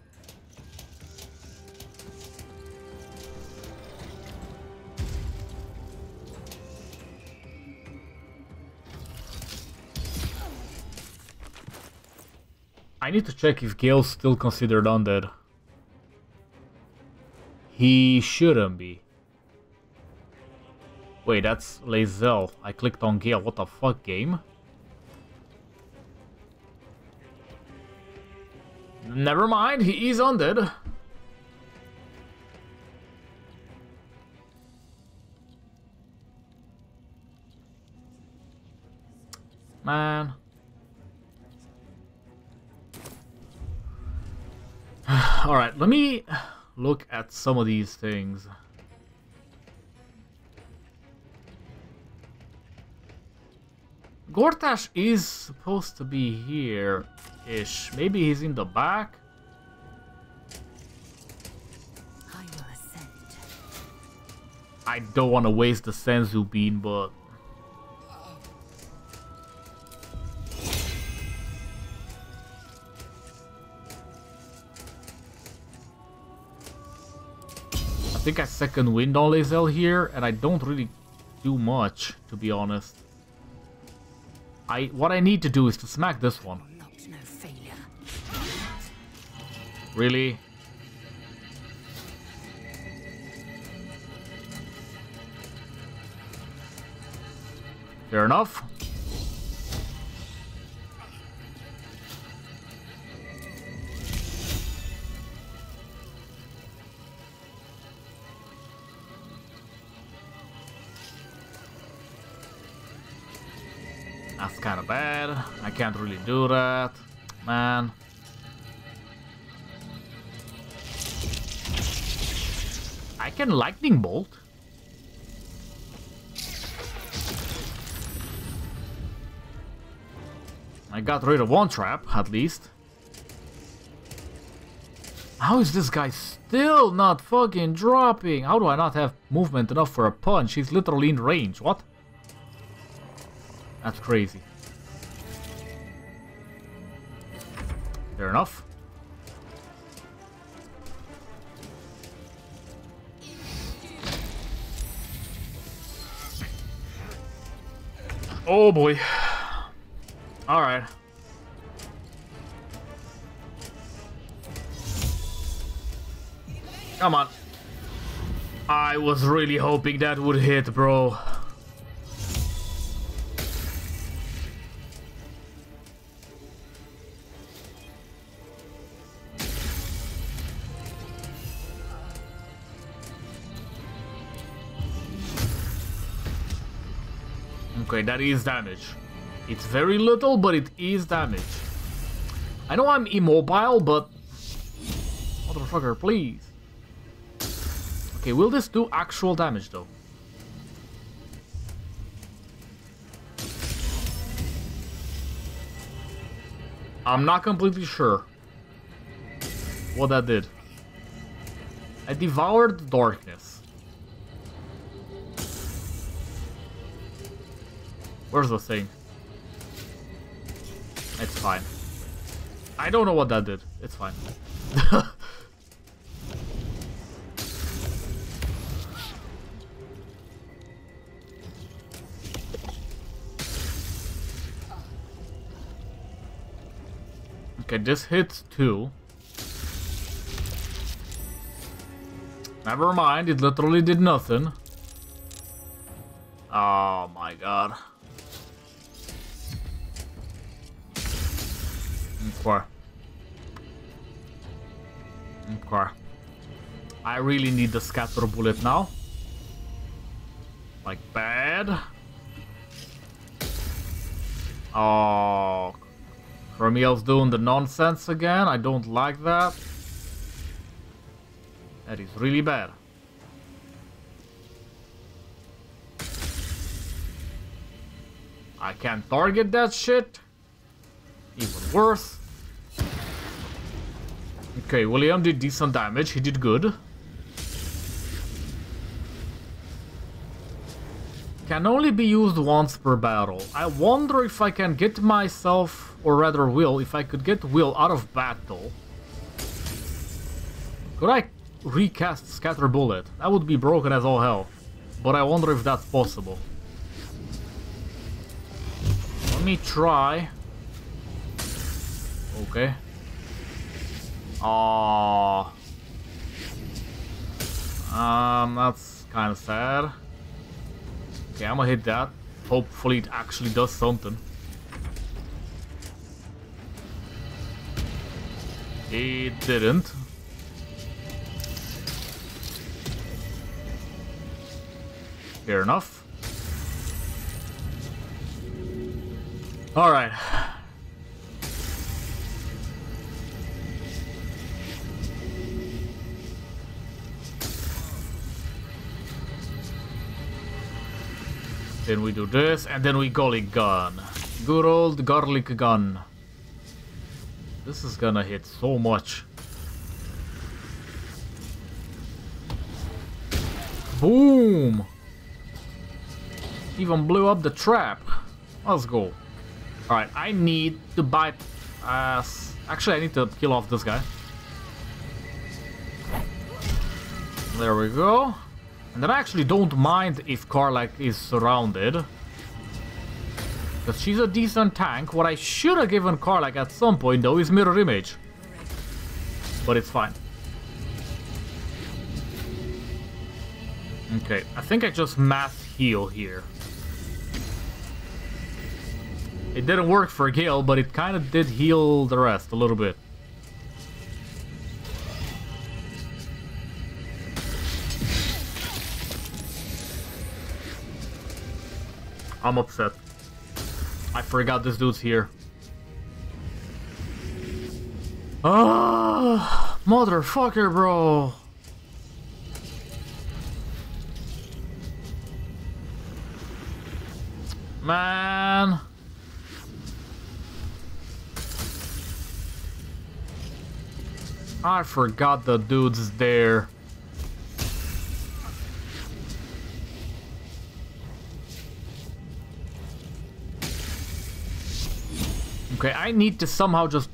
I need to check if Gale's still considered undead. He shouldn't be. Wait, that's Lae'zel. I clicked on Gale. What the fuck, game? Never mind, he is undead. Man. Alright, let me... look at some of these things. Gortash is supposed to be here-ish. Maybe he's in the back? I don't want to waste the Senzu bean, but... I think I second wind on Lae'zel here, and I don't really do much, to be honest. What I need to do is to smack this one. Really? Fair enough. That's kind of bad. I can't really do that, man. I can lightning bolt. I got rid of one trap, at least. How is this guy still not fucking dropping? How do I not have movement enough for a punch? He's literally in range. What? That's crazy. Fair enough. Oh boy. All right. Come on. I was really hoping that would hit, bro. Okay, that is damage. It's very little, but it is damage. I know I'm immobile, but... Motherfucker, please. Okay, will this do actual damage, though? I'm not completely sure what that did. I devoured darkness. Where's the thing? It's fine. I don't know what that did. It's fine. Okay, this hits two. Never mind, it literally did nothing. Oh my god. Okay. I really need the scatter bullet now. Like bad. Oh, Cremiel's doing the nonsense again. I don't like that. That is really bad. I can't target that shit. Even worse. Okay, William did decent damage. He did good. Can only be used once per battle. I wonder if I can get myself, or rather Will, if I could get Will out of battle. Could I recast Scatter Bullet? That would be broken as all hell. But I wonder if that's possible. Let me try. Okay. Aww. That's kind of sad. Okay, I'm gonna hit that. Hopefully it actually does something. It didn't. Fair enough. Alright. Then we do this, and then we garlic gun. Good old garlic gun. This is gonna hit so much. Boom! Even blew up the trap. Let's go. Alright, I need to bypass... Actually, I need to kill off this guy. There we go. And then I actually don't mind if Karlach is surrounded. Because she's a decent tank. What I should have given Karlach at some point though is Mirror Image. But it's fine. Okay, I think I just mass heal here. It didn't work for Gale, but it kind of did heal the rest a little bit. I'm upset. I forgot this dude's here. Oh, motherfucker, bro. Man. I forgot the dude's there. Okay, I need to somehow just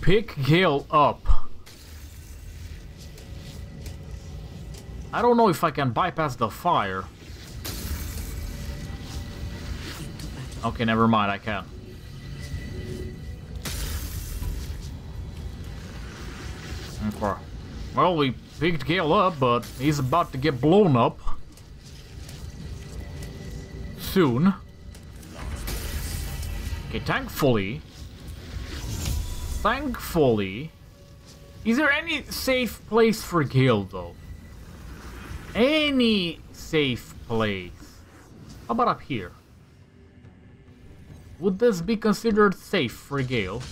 pick Gale up. I don't know if I can bypass the fire. Okay, never mind, I can. Okay. Well, we picked Gale up, but he's about to get blown up. Soon. Okay, thankfully, is there any safe place for Gale, though? Any safe place? How about up here? Would this be considered safe for Gale?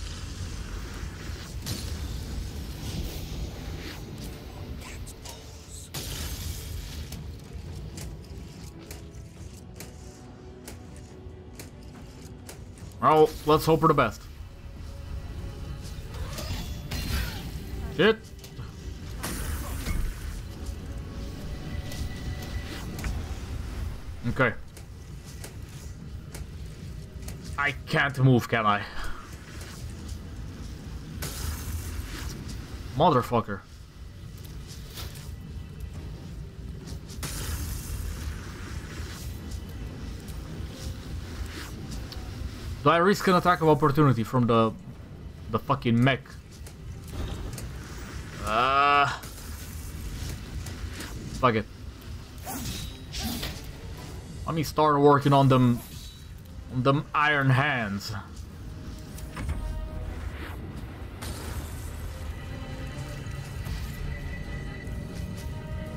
Oh, let's hope for the best. Shit. Okay. I can't move, can I? Motherfucker. Do I risk an attack of opportunity from the fucking mech? Fuck it. Let me start working on them iron hands.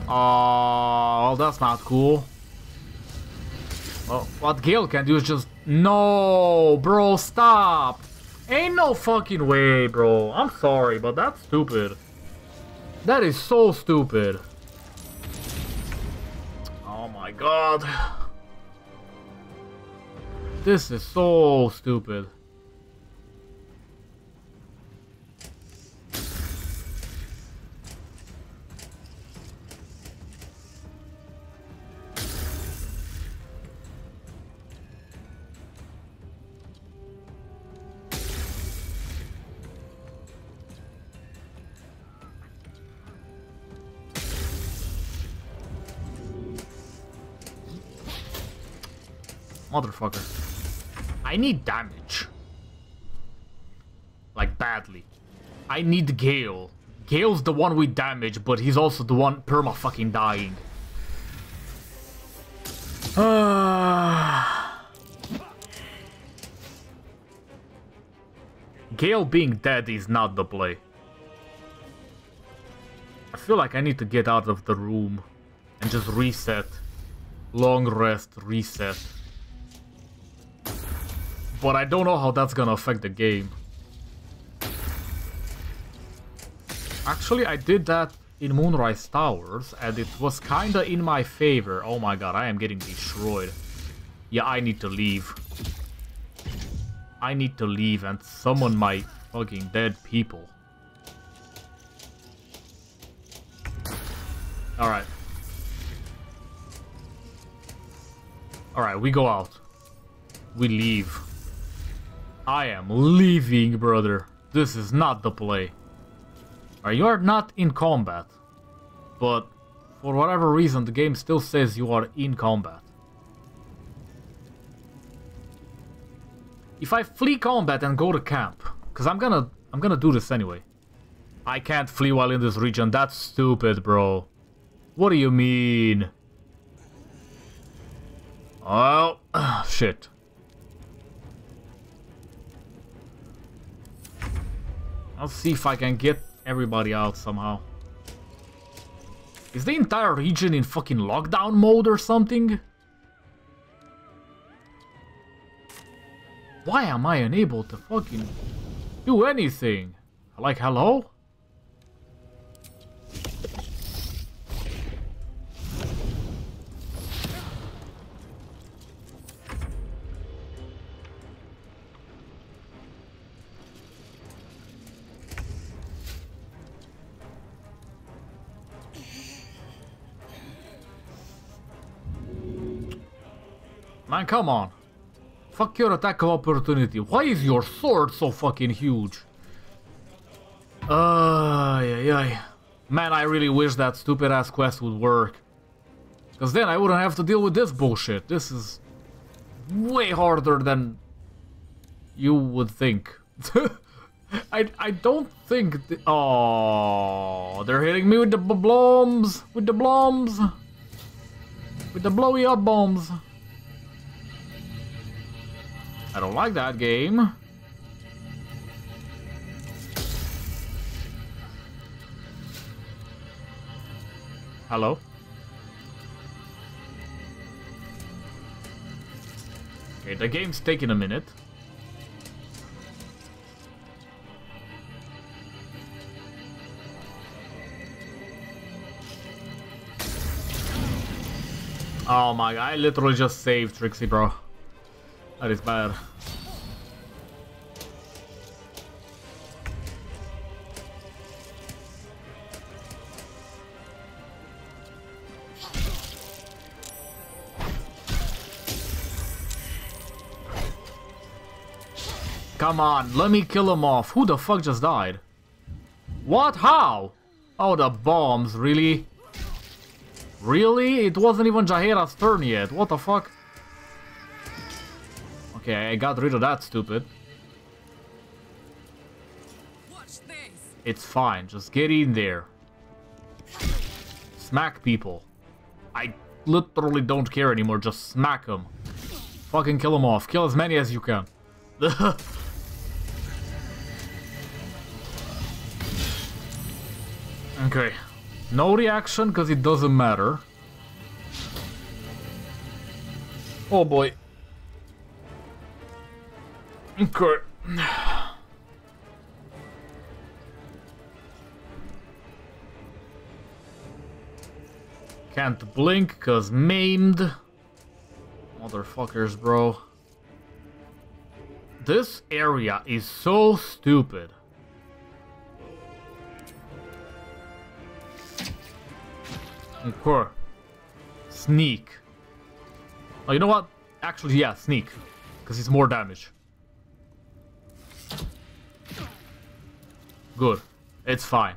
Oh, that's not cool. Well, what Gale can do is just... No, bro, stop. Ain't no fucking way, bro. I'm sorry, but that's stupid. That is so stupid. Oh my god. This is so stupid. Motherfucker. I need damage. Like, badly. I need Gale. Gale's the one with damage, but he's also the one perma-fucking dying. Gale being dead is not the play. I feel like I need to get out of the room and just reset. Long rest, reset. But I don't know how that's gonna affect the game. Actually, I did that in Moonrise Towers, and it was kinda in my favor. Oh my god, I am getting destroyed. Yeah, I need to leave. I need to leave and summon my fucking dead people. Alright. Alright, we go out. We leave. I am leaving, brother. This is not the play. Right, you are not in combat. But for whatever reason, the game still says you are in combat. If I flee combat and go to camp, because I'm gonna do this anyway. I can't flee while in this region. That's stupid, bro. What do you mean? Oh, shit. I'll see if I can get everybody out somehow. Is the entire region in fucking lockdown mode or something? Why am I unable to fucking do anything? Like, hello? Man, come on. Fuck your attack of opportunity. Why is your sword so fucking huge? Man, I really wish that stupid ass quest would work. Because then I wouldn't have to deal with this bullshit. This is way harder than you would think. I don't think... Oh, they're hitting me with the bloms. With the bloms. With the blowy up bombs. I don't like that game. Hello? Okay, the game's taking a minute. Oh my god, I literally just saved Trixie, bro. That is bad. Come on, let me kill him off. Who the fuck just died? What? How? Oh, the bombs, really? Really? It wasn't even Jaheira's turn yet. What the fuck? Okay, I got rid of that stupid. Watch this. It's fine, just get in there. Smack people. I literally don't care anymore, just smack them. Fucking kill them off, kill as many as you can. Okay, no reaction because it doesn't matter. Oh boy. Okay. Can't blink cause maimed. Motherfuckers, bro. This area is so stupid. Okay. Sneak. Oh, you know what? Actually, yeah, sneak. Cause it's more damage. Good. It's fine.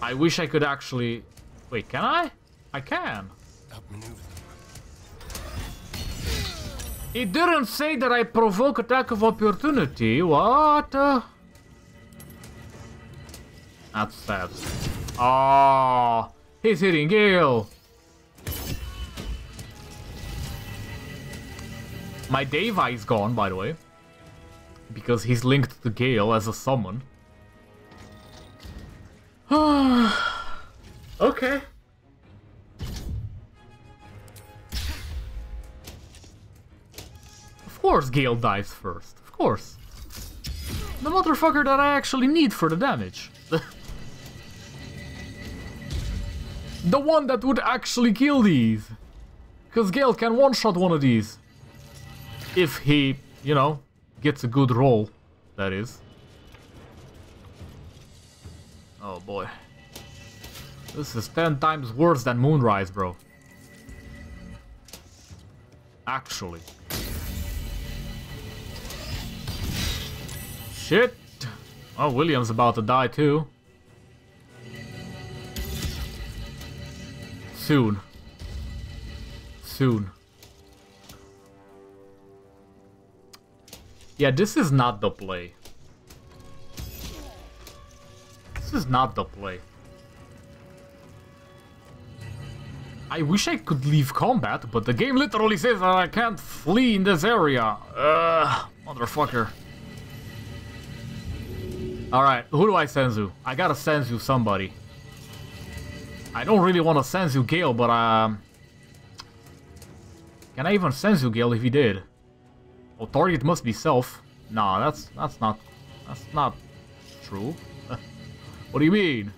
I wish I could actually... Wait, can I? I can. It didn't say that I provoke attack of opportunity. What? That's sad. Oh, he's hitting Gale. My Deva is gone, by the way. Because he's linked to Gale as a summon. Okay. Of course Gale dies first. Of course. The motherfucker that I actually need for the damage. The one that would actually kill these. Because Gale can one-shot one of these. If he, you know... gets a good roll, that is. Oh boy. This is 10 times worse than Moonrise, bro. Actually. Shit! Oh, William's about to die too. Soon. Soon. Yeah, this is not the play. This is not the play. I wish I could leave combat, but the game literally says that I can't flee in this area. Motherfucker. Alright, who do I senzu? I gotta senzu somebody. I don't really want to senzu Gale, but can I even senzu Gale if he did? Oh, target must be self. Nah, that's not true. What do you mean?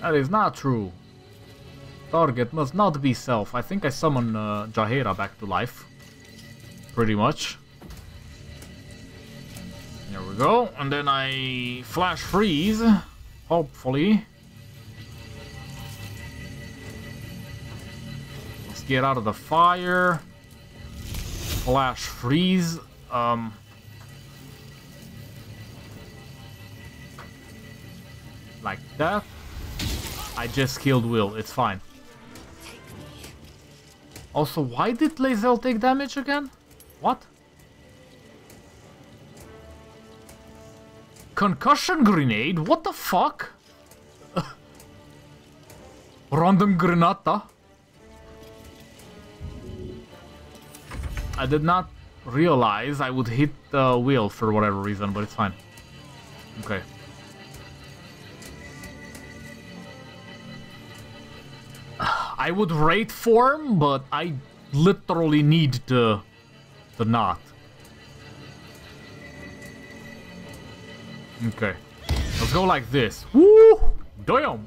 That is not true. Target must not be self. I think I summon Jaheira back to life. Pretty much. There we go. And then I flash freeze. Hopefully. Let's get out of the fire. Flash freeze. Like that. I just killed Wyll. It's fine. Also, why did Lae'zel take damage again? What? Concussion grenade? What the fuck? Random grenata. I did not realize I would hit Wyll for whatever reason, but it's fine. Okay. I would raid form, but I literally need to not. Okay. Let's go like this. Woo! Damn!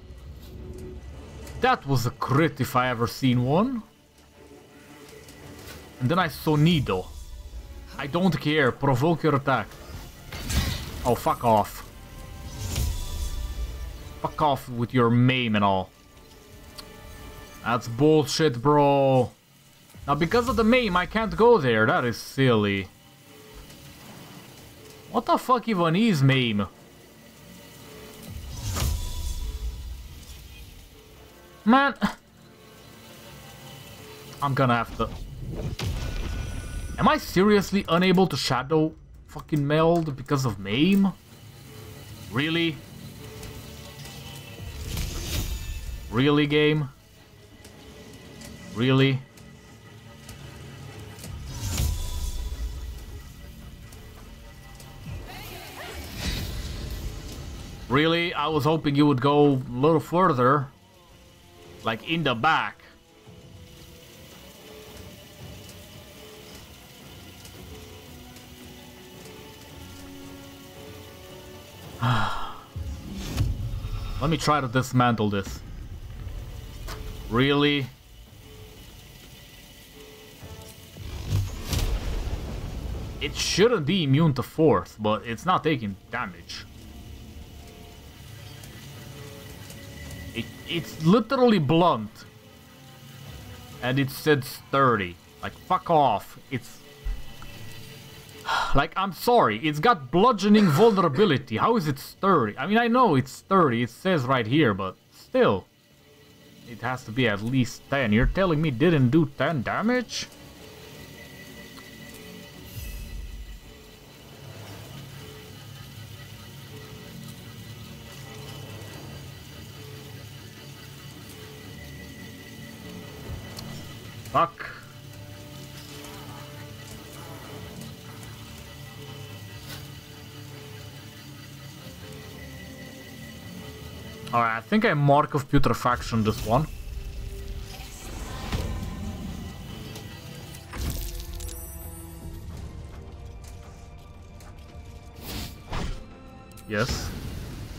That was a crit if I ever seen one. And then I Sonido. I don't care. Provoke your attack. Oh, fuck off. Fuck off with your maim and all. That's bullshit, bro. Now, because of the meme, I can't go there. That is silly. What the fuck even is meme? Man. I'm gonna have to... Am I seriously unable to shadow fucking meld because of meme? Really? Really, game? Really? Really? I was hoping you would go a little further. Like in the back. Let me try to dismantle this. Really? It shouldn't be immune to force, but it's not taking damage. It's literally blunt. And it said sturdy. Like, fuck off. It's... Like, I'm sorry. It's got bludgeoning vulnerability. How is it sturdy? I mean, I know it's sturdy. It says right here, but still. It has to be at least 10. You're telling me it didn't do 10 damage? Fuck. Alright, I think I Mark of Putrefaction this one. Yes.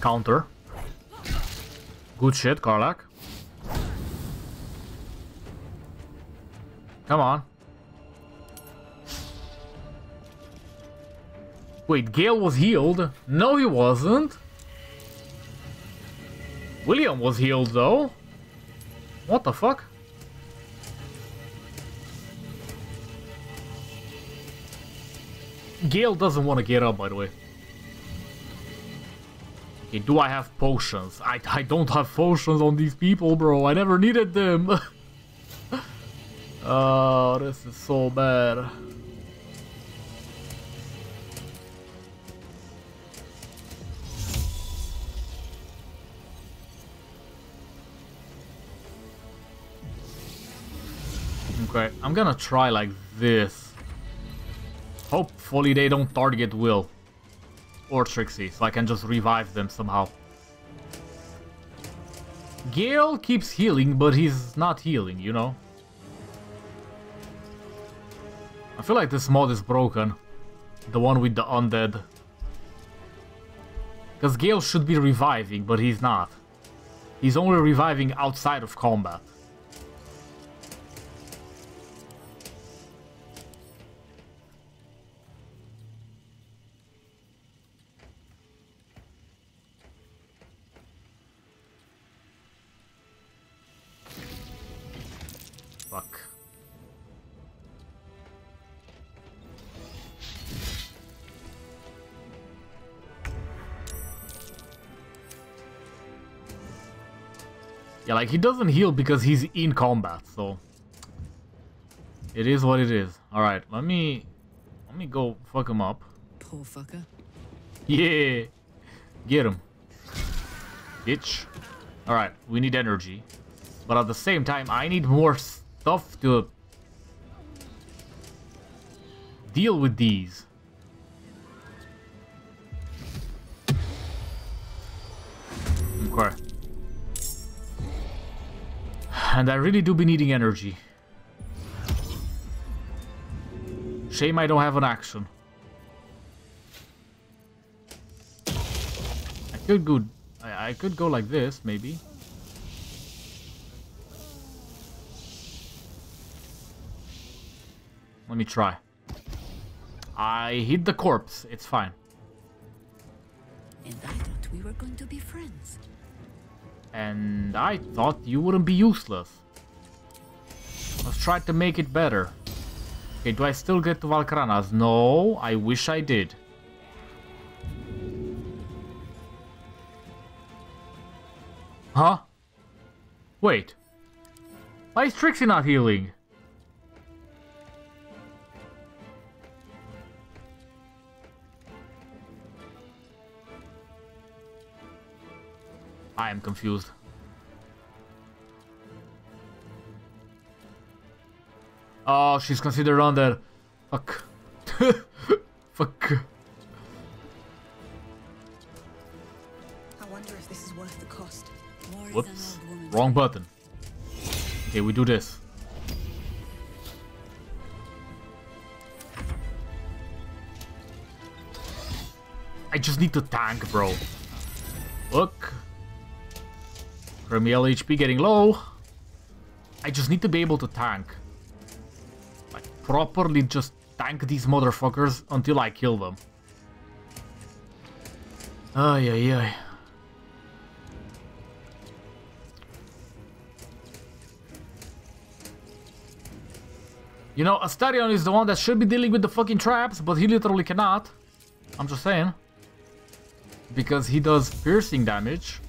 Counter. Good shit, Karlach. Come on. Wait, Gale was healed? No, he wasn't. William was healed, though. What the fuck? Gale doesn't want to get up, by the way. Okay, do I have potions? I don't have potions on these people, bro. I never needed them. Oh, this is so bad. Okay, I'm gonna try like this. Hopefully they don't target Wyll. or Trixie, so I can just revive them somehow. Gale keeps healing, but he's not healing, you know? I feel like this mod is broken. The one with the undead. Because Gale should be reviving, but he's not. He's only reviving outside of combat. Yeah, like, he doesn't heal because he's in combat, so... it is what it is. Alright, let me go fuck him up. Poor fucker. Yeah! Get him. Bitch. Alright, we need energy. But at the same time, I need more stuff to... deal with these. Okay. And I really do be needing energy. Shame I don't have an action. I could go like this, maybe. Let me try. I hit the corpse. It's fine. And I thought we were going to be friends. And I thought you wouldn't be useless. I've tried to make it better. Okay, do I still get to Valkrana's? No, I wish I did. Huh? Wait. Why is Trixie not healing? I am confused. Oh, she's considered undead. Fuck. Fuck. I wonder if this is worth the cost. Whoops. Wrong button. Okay, we do this. I just need to tank, bro. Look. Cremiel HP getting low. I just need to be able to tank. Like, properly just tank these motherfuckers until I kill them. Ay, ay, ay. You know, Astarion is the one that should be dealing with the fucking traps, but he literally cannot. I'm just saying. Because he does piercing damage.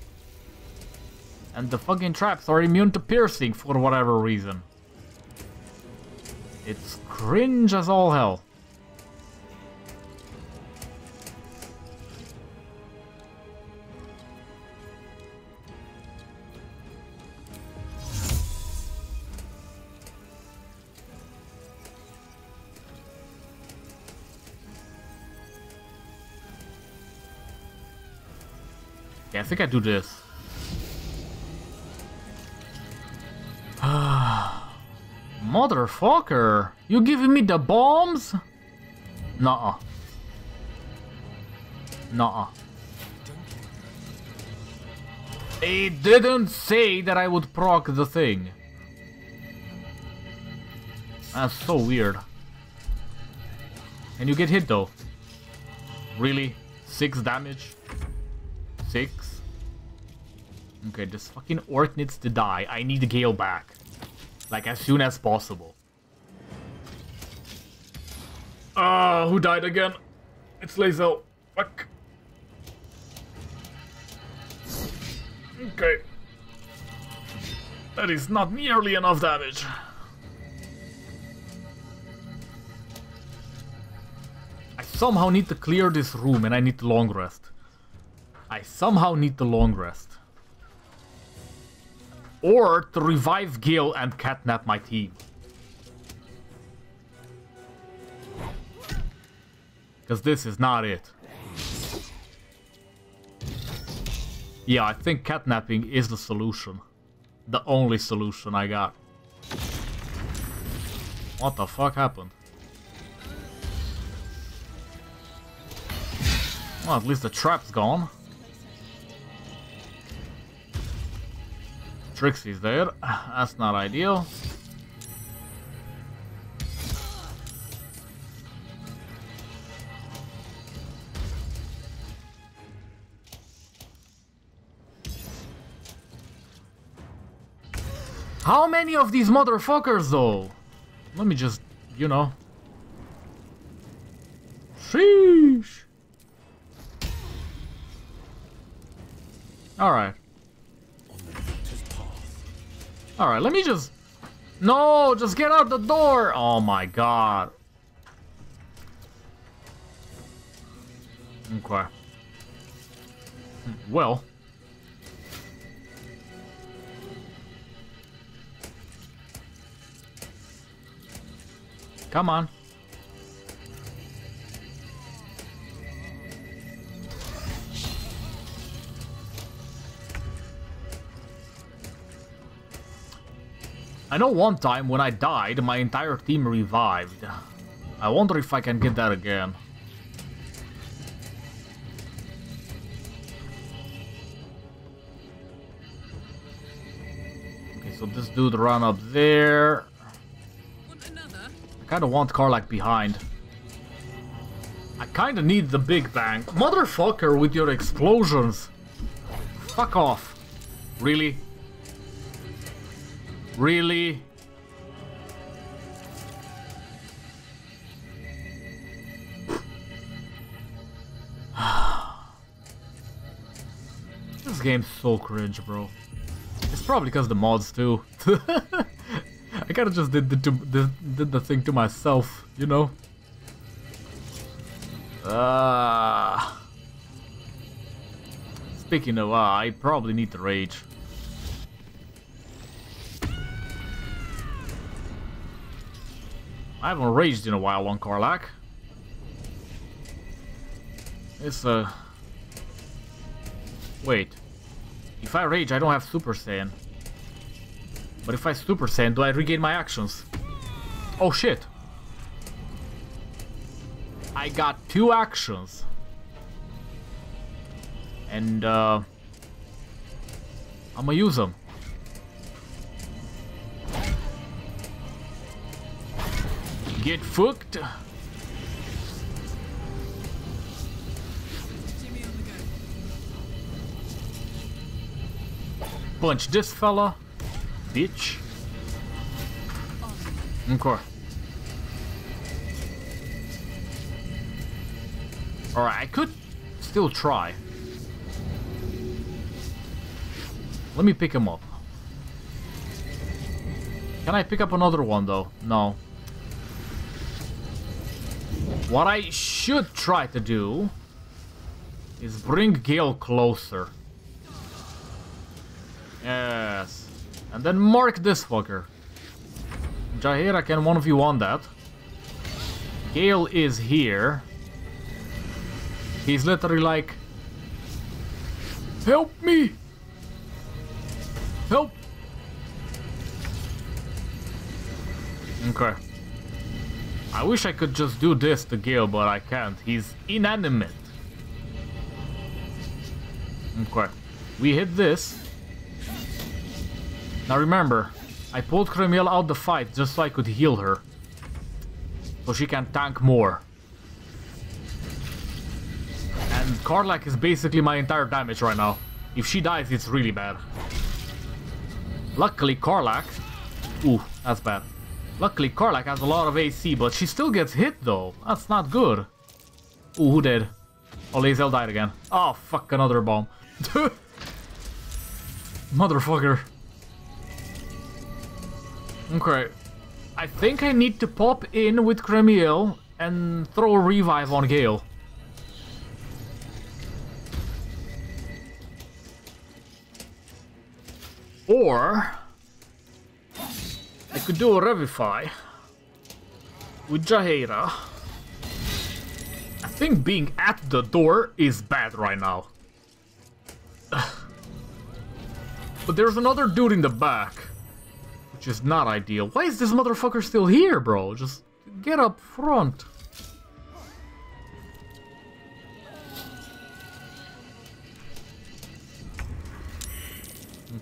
And the fucking traps are immune to piercing for whatever reason. It's cringe as all hell. Yeah, I think I do this. Motherfucker, you giving me the bombs? Nuh-uh. Nuh-uh. It didn't say that I would proc the thing. That's so weird. And you get hit though. Really? 6 damage? 6? Okay, this fucking orc needs to die. I need Gale back. Like, as soon as possible. Ah, who died again? It's Lae'zel. Fuck. Okay. That is not nearly enough damage. I somehow need to clear this room and I need the long rest. Or to revive Gale and catnap my team. Because this is not it. Yeah, I think catnapping is the solution. The only solution I got. What the fuck happened? Well, at least the trap's gone. Trixie's there. That's not ideal. How many of these motherfuckers, though? Let me just, you know. Sheesh. Alright. Alright, let me just... No, just get out the door! Oh my god. Okay. Well. Come on. I know one time when I died, my entire team revived. I wonder if I can get that again. Okay, so this dude ran up there. I kind of want Karlach behind. I kind of need the big bang. Motherfucker with your explosions. Fuck off. Really? Really? This game's so cringe, bro. It's probably because the mods too. I kind of just did the thing to myself, you know? Speaking of, I probably need to rage. I haven't raged in a while on Karlach. It's wait. If I rage, I don't have Super Saiyan. But if I Super Saiyan, do I regain my actions? Oh shit. I got 2 actions. And I'm gonna use them. Get fucked. Punch this fella, bitch. Okay. Alright, I could still try. Let me pick him up. Can I pick up another one though? No. What I should try to do is bring Gale closer. Yes. And then mark this fucker. Jaheira, can one of you want that? Gale is here. He's literally like, help me! Help! Okay. I wish I could just do this to Gale, but I can't. He's inanimate. Okay. We hit this. Now remember, I pulled Cremiel out the fight just so I could heal her. So she can tank more. And Karlach is basically my entire damage right now. If she dies, it's really bad. Luckily, Karlach... Ooh, that's bad. Luckily, Karlach has a lot of AC, but she still gets hit, though. That's not good. Ooh, who did? Oh, Lae'zel died again. Oh, fuck, another bomb. Motherfucker. Okay. I think I need to pop in with Cremiel and throw a revive on Gale. Or... I could do a revivify with Jaheira. I think being at the door is bad right now. But there's another dude in the back, which is not ideal. Why is this motherfucker still here, bro? Just get up front.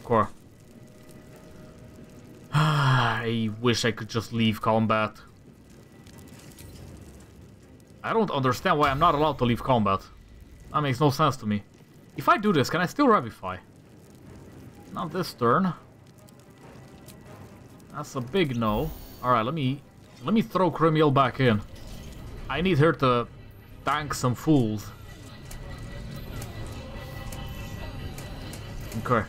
Okay. I wish I could just leave combat. I don't understand why I'm not allowed to leave combat. That makes no sense to me. If I do this, can I still revivify? Not this turn. That's a big no. Alright, let me throw Cremiel back in. I need her to tank some fools. Okay.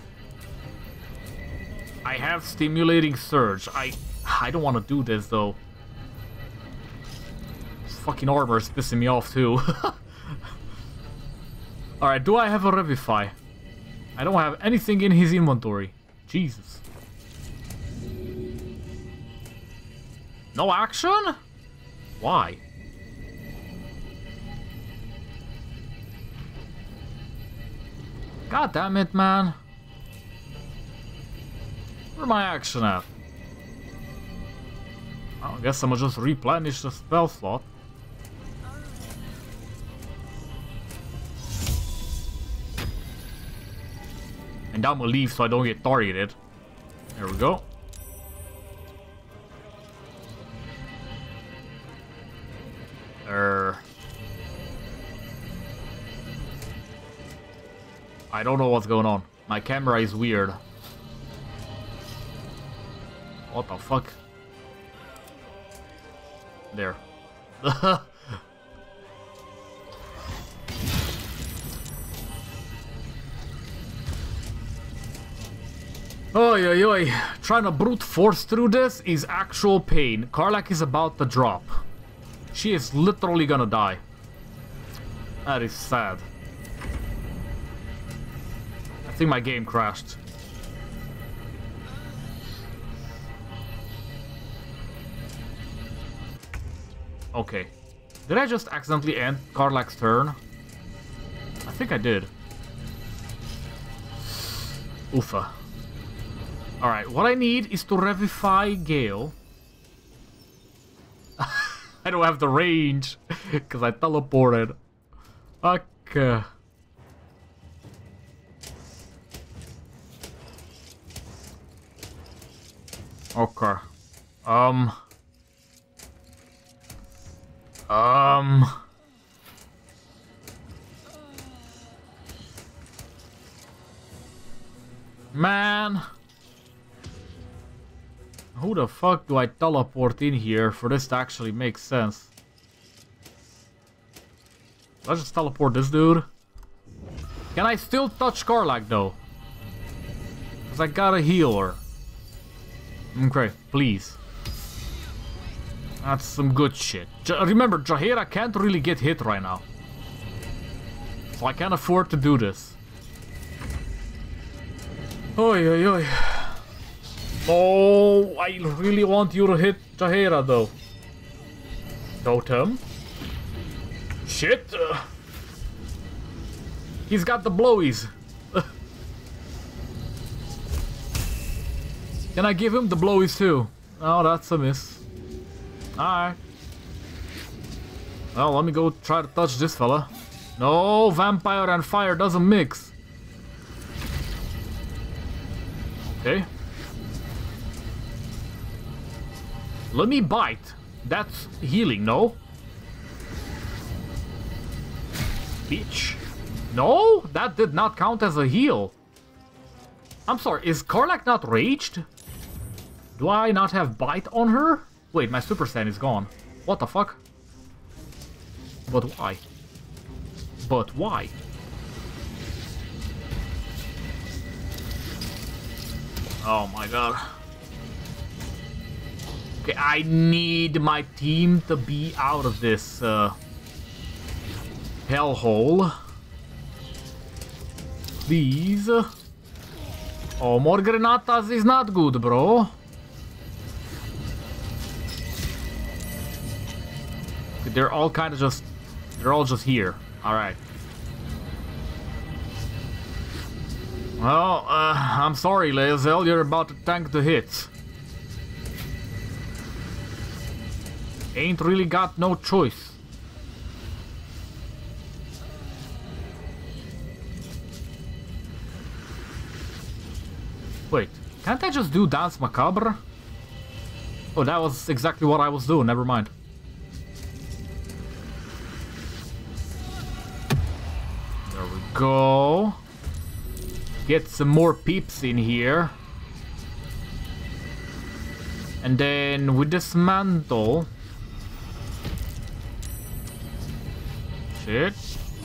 I have Stimulating Surge. I don't want to do this though. This fucking armor is pissing me off too. Alright, do I have a Revivify? I don't have anything in his inventory. Jesus. No action? Why? God damn it, man. Where's my action at? Well, I guess I'm gonna just replenish the spell slot. And I'm gonna leave so I don't get targeted. There we go. I don't know what's going on. My camera is weird. What the fuck? There. Oi, oi, oi. Trying to brute force through this is actual pain. Karlach is about to drop. She is literally gonna die. That is sad. I think my game crashed. Okay. Did I just accidentally end Karlach's turn? I think I did. Oofa. Alright, what I need is to revivify Gale. I don't have the range because I teleported. Fuck. Okay. Man. Who the fuck do I teleport in here for this to actually make sense? Let's just teleport this dude. Can I still touch Karlach though? Because I gotta heal her. Okay, please. That's some good shit. Remember, Jaheira can't really get hit right now. So I can't afford to do this. Oi, oi, oi. Oh, I really want you to hit Jaheira though. Totem. Shit. He's got the blowies. Can I give him the blowies too? Oh, that's a miss. Alright. Well, let me go try to touch this fella. No, vampire and fire doesn't mix. Okay. Let me bite. That's healing, no? Bitch. No, that did not count as a heal. I'm sorry, is Karlach not raged? Do I not have bite on her? Wait, my Super Saiyan is gone. What the fuck? But why? But why? Oh my god. Okay, I need my team to be out of this hellhole. Please. Oh, more granatas is not good, bro. They're all kind of just... they're all just here. Alright. Well, I'm sorry, Lae'zel, you're about to tank the hits. Ain't really got no choice. Wait, can't I just do Dance Macabre? Oh, that was exactly what I was doing, never mind. There we go. Get some more peeps in here. And then with this mantle. Shit.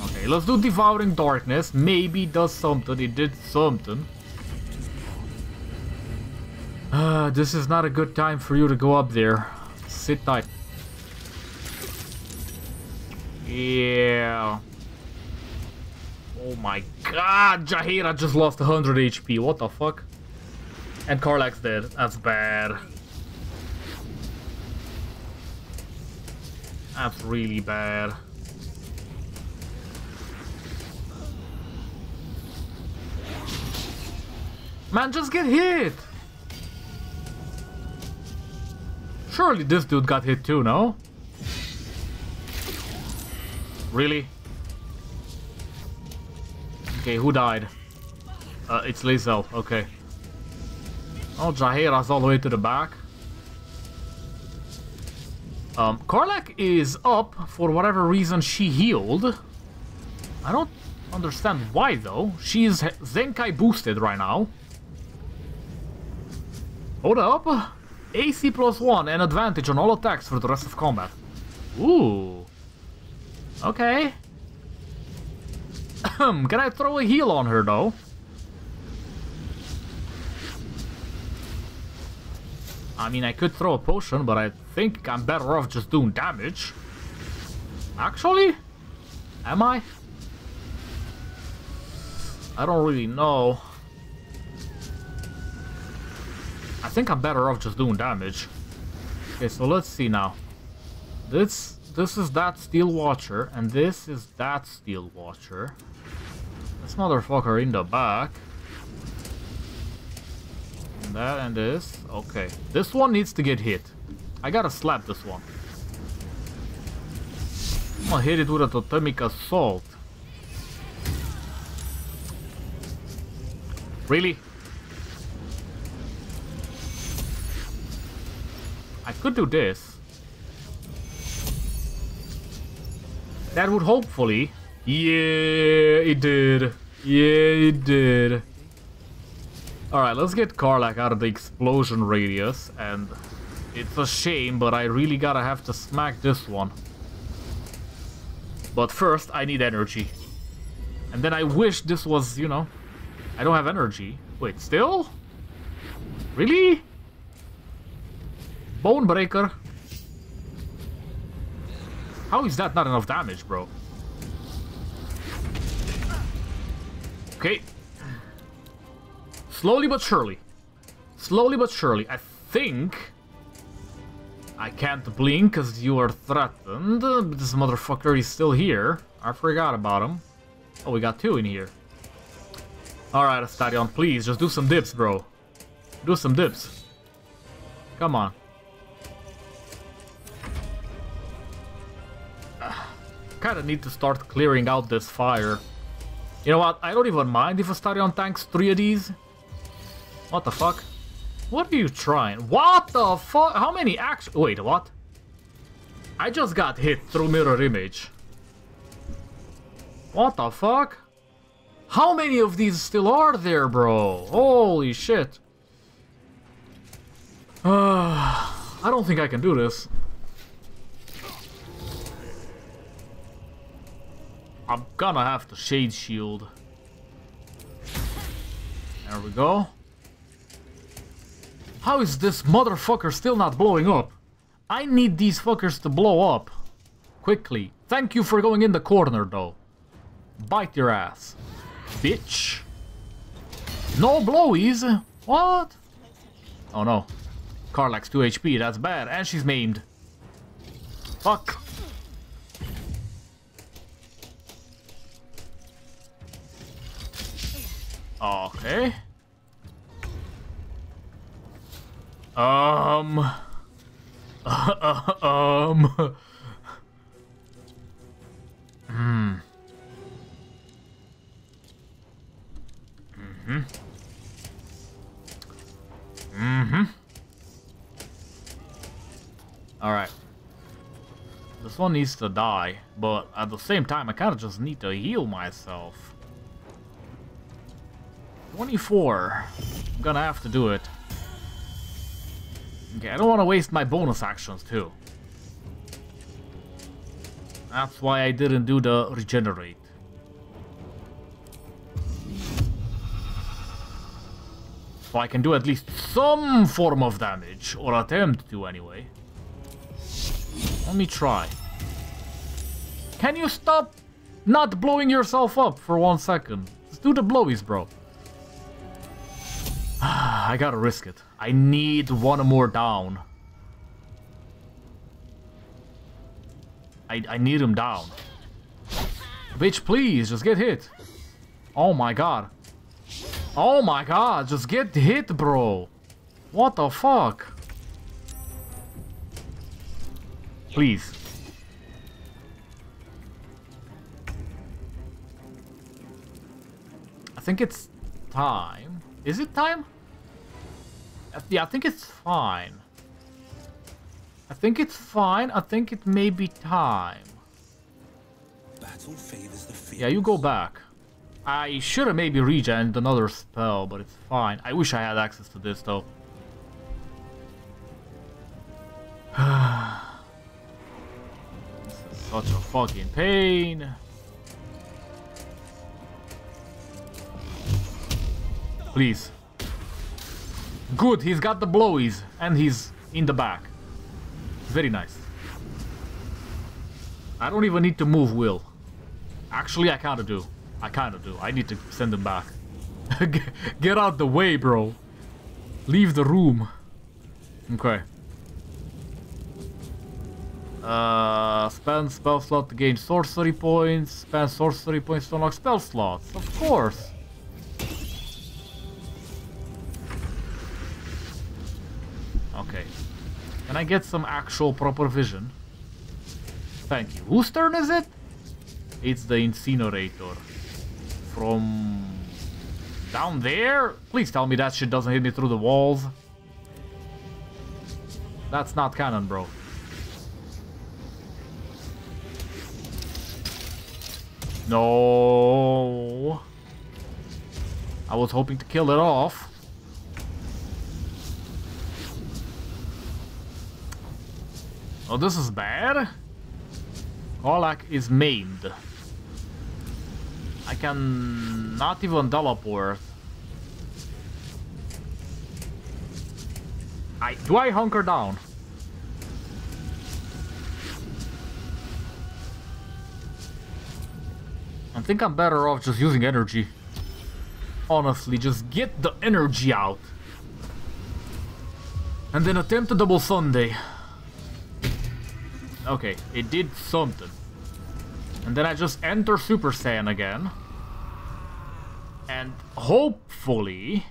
Okay, let's do Devouring Darkness. Maybe it does something. It did something. This is not a good time for you to go up there. Sit tight. Yeah. Oh my god, Jaheira just lost 100 HP. What the fuck? And Karlach's dead. That's bad. That's really bad. Man, just get hit! Surely this dude got hit too, no? Really? Okay, who died? It's Lae'zel, okay. Oh, Jaheira's all the way to the back. Karlach is up for whatever reason she healed. I don't understand why though. She is Zenkai boosted right now. Hold up. AC +1 and advantage on all attacks for the rest of combat. Ooh. Okay. Can I throw a heal on her though? I mean, I could throw a potion, but I think I'm better off just doing damage. Actually? Am I? I don't really know. I think I'm better off just doing damage. Okay, so let's see now. This is that Steel Watcher, and this is that Steel Watcher. This motherfucker in the back. And that and this. Okay. This one needs to get hit. I gotta slap this one. I'm gonna hit it with a Totemic Assault. Really? I could do this. That would hopefully... Yeah, it did. Yeah, it did. Alright, let's get Karlach out of the explosion radius. And it's a shame, but I really gotta have to smack this one. But first, I need energy. And then I wish this was, you know... I don't have energy. Wait, still? Really? Bone Breaker? How is that not enough damage, bro? Okay. Slowly but surely. Slowly but surely. I think... I can't blink because you are threatened. But this motherfucker is still here. I forgot about him. Oh, we got two in here. Alright, Astarion, please, just do some dips, bro. Do some dips. Come on. Kinda need to start clearing out this fire. You know what? I don't even mind if Astarion tanks 3 of these. What the fuck? What are you trying? What the fuck? How many actions? Wait, what? I just got hit through mirror image. What the fuck? How many of these still are there, bro? Holy shit. I don't think I can do this. I'm gonna have to Shade Shield. There we go. How is this motherfucker still not blowing up? I need these fuckers to blow up. Quickly. Thank you for going in the corner, though. Bite your ass. Bitch. No blowies. What? Oh no. Karlach's 2 HP. That's bad. And she's maimed. Fuck. Okay. Alright. This one needs to die, but at the same time, I kind of just need to heal myself. 24. I'm gonna have to do it. Okay, I don't want to waste my bonus actions, too. That's why I didn't do the regenerate. So I can do at least some form of damage, or attempt to, anyway. Let me try. Can you stop not blowing yourself up for 1 second? Just do the blowies, bro. I gotta risk it. I need one more down. I need him down. Bitch, please, just get hit. Oh my god. Oh my god, just get hit, bro. What the fuck? Please. I think it's time. Is it time? Yeah, I think it's fine. I think it's fine. I think it may be time. Battle favors the field. Yeah, you go back. I should have maybe regened another spell, but it's fine. I wish I had access to this, though. This is such a fucking pain. Please. Good, he's got the blowies, and he's in the back. Very nice. I don't even need to move Wyll. Actually, I kinda do. I kinda do. I need to send him back. Get out the way, bro. Leave the room. Okay. Spend spell slot to gain sorcery points. Spend sorcery points to unlock spell slots. Of course. Okay. Can I get some actual proper vision? Thank you. Whose turn is it? It's the incinerator. From down there? Please tell me that shit doesn't hit me through the walls. That's not canon, bro. No. I was hoping to kill it off. Oh, this is bad. Karlach is maimed. I can not even teleport. Do I hunker down? I think I'm better off just using energy. Honestly, just get the energy out. And then attempt a double Sunday. Okay, it did something. And then I just enter Super Saiyan again. And hopefully...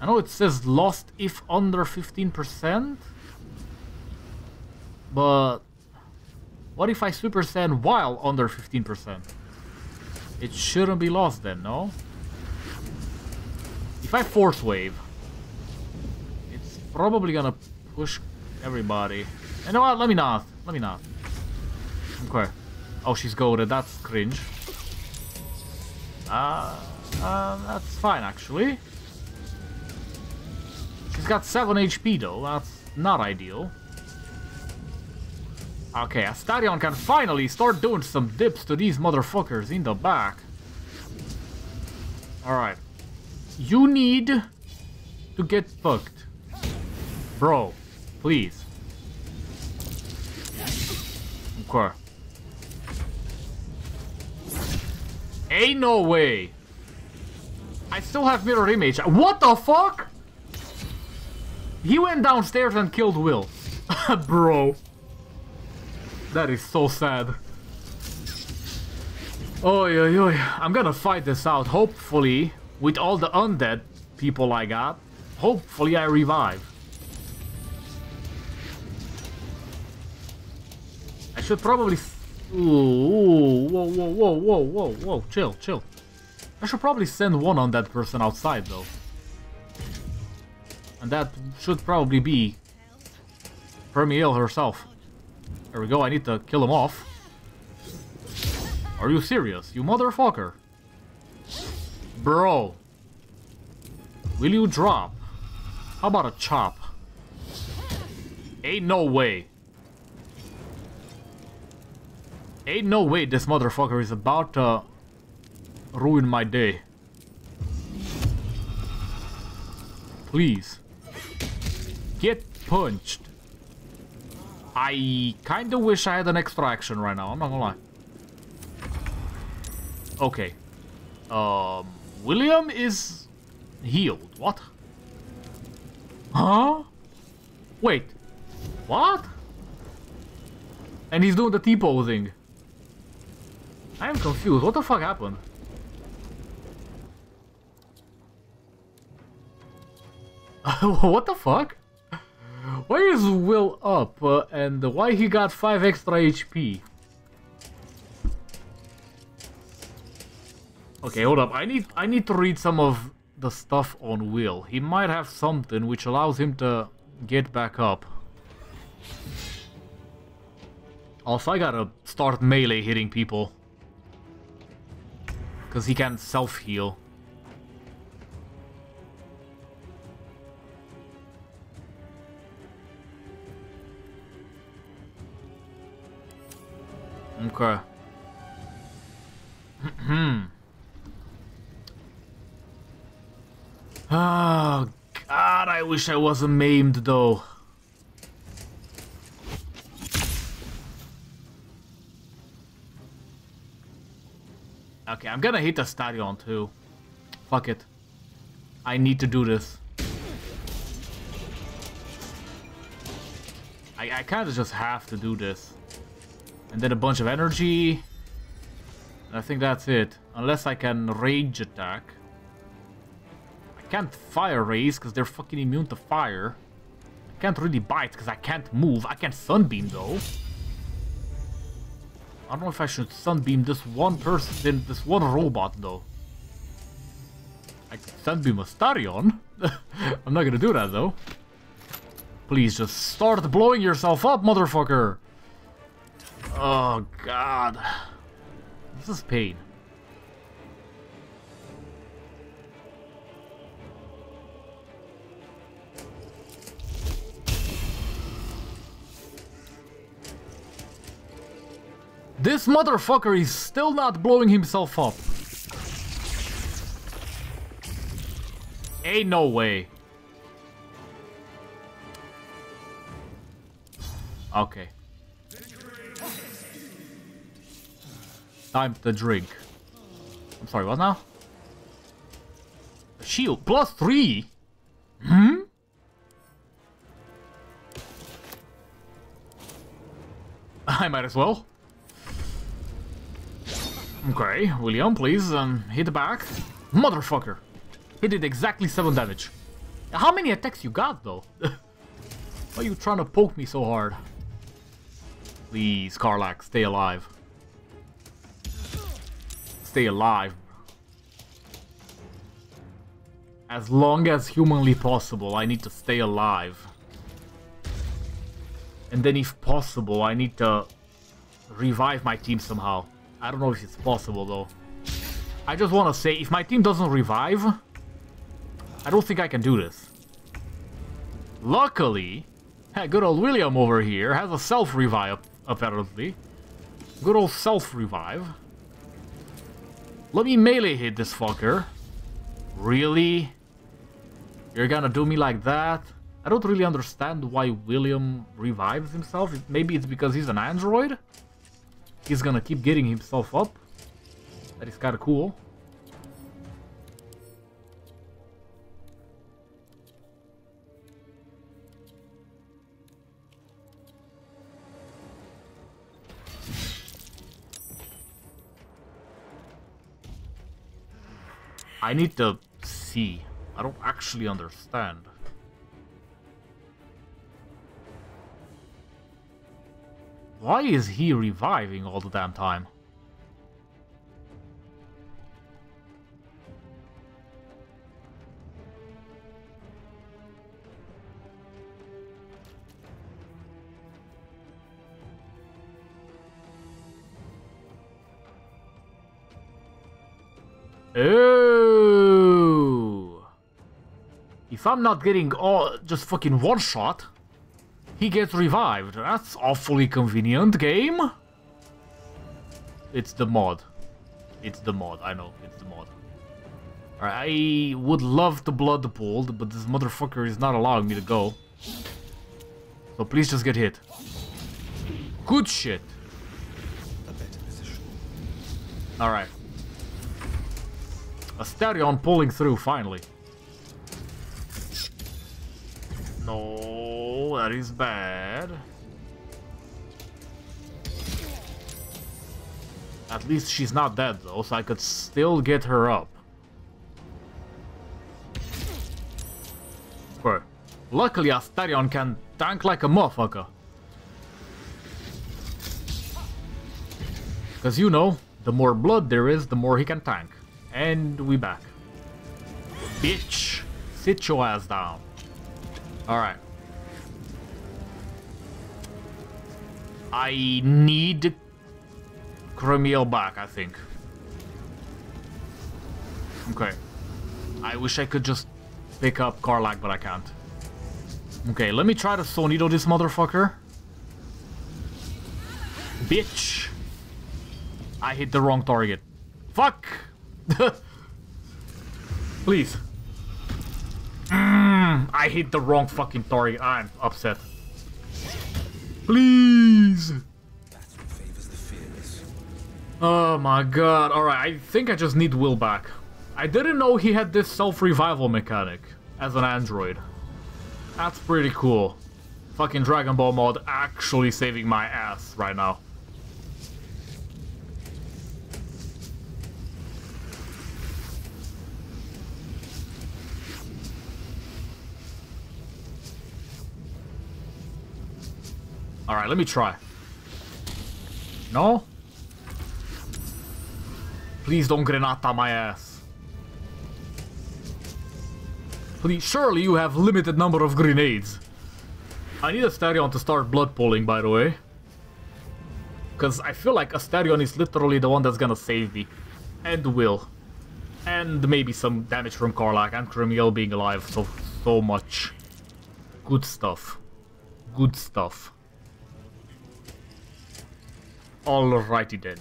I know it says lost if under 15%. But... what if I Super Saiyan while under 15%? It shouldn't be lost then, no? If I Force Wave... it's probably gonna push everybody... you know what? Let me not. Let me not. Okay. Oh, she's goaded. That's cringe. That's fine, actually. She's got 7 HP, though. That's not ideal. Okay, Astarion can finally start doing some dips to these motherfuckers in the back. Alright. You need to get fucked. Bro, please. Okay. Ain't no way. I still have mirror image. What the fuck? He went downstairs and killed Wyll. Bro. That is so sad. Oy, oy, oy. I'm gonna fight this out, hopefully, with all the undead people I got. Hopefully I revive. I should probably... Ooh, whoa, whoa, whoa, whoa, whoa, whoa, chill, chill. I should probably send one on that person outside, though. And that should probably be... Cremiel herself. There we go, I need to kill him off. Are you serious, you motherfucker? Bro. Will you drop? How about a chop? Ain't no way. Ain't no way this motherfucker is about to ruin my day. Please. Get punched. I kinda wish I had an extra action right now, I'm not gonna lie. Okay. William is healed. What? Huh? Wait. What? And he's doing the T-posing. I am confused. What the fuck happened? What the fuck? Where is Wyll up and why he got 5 extra HP? Okay, hold up. I need to read some of the stuff on Wyll. He might have something which allows him to get back up. Also, I gotta start melee hitting people. Because he can self-heal. Okay. Hmm. Oh, God, I wish I wasn't maimed, though. Okay, I'm gonna hit the Astarion, too. Fuck it. I need to do this. I kinda just have to do this. And then a bunch of energy. I think that's it. Unless I can rage attack. Can't fire rays because they're fucking immune to fire. I can't really bite because I can't move. I can sunbeam though. I don't know if I should sunbeam this one person, this one robot though. I can sunbeam Astarion. I'm not gonna do that though. Please just start blowing yourself up, motherfucker. Oh God. This is pain. This motherfucker is still not blowing himself up. Ain't no way. Okay. Time to drink. I'm sorry, what now? Shield plus 3? Hmm? I might as well. Okay, William, please, hit back. Motherfucker! He did exactly 7 damage. How many attacks you got, though? Why are you trying to poke me so hard? Please, Karlach, stay alive. Stay alive. As long as humanly possible, I need to stay alive. And then if possible, I need to revive my team somehow. I don't know if it's possible, though. I just want to say, if my team doesn't revive, I don't think I can do this. Luckily, good old William over here has a self-revive, apparently. Good old self-revive. Let me melee hit this fucker. Really? You're gonna do me like that? I don't really understand why William revives himself. Maybe it's because he's an android? He's gonna keep getting himself up. That is kinda cool. I need to see. I don't actually understand. Why is he reviving all the damn time? Oh! If I'm not getting all just fucking one shot, he gets revived. That's awfully convenient, game. It's the mod. It's the mod. I know. It's the mod. Alright, I would love to blood pool, but this motherfucker is not allowing me to go. So please just get hit. Good shit. Alright. Astarion pulling through, finally. No, that is bad. At least she's not dead, though, so I could still get her up. But luckily, Astarion can tank like a motherfucker. Because, you know, the more blood there is, the more he can tank. And we back. Bitch! Sit your ass down. Alright. I need Cremiel back, I think. Okay. I wish I could just pick up Karlach, but I can't. Okay, let me try to Sonido this motherfucker. Bitch! I hit the wrong target. Fuck! Please. I hit the wrong fucking target. I'm upset. Please. Battle favors the fearless. Oh my god. Alright, I think I just need Wyll back. I didn't know he had this self-revival mechanic as an android. That's pretty cool. Fucking Dragon Ball mod actually saving my ass right now. Alright, let me try. No? Please don't Grenata my ass. Please, surely you have limited number of grenades. I need Astarion to start blood pooling, by the way. Because I feel like Astarion is literally the one that's gonna save me. And Wyll. And maybe some damage from Karlach and Cremiel being alive. So much. Good stuff. Good stuff. Alrighty then.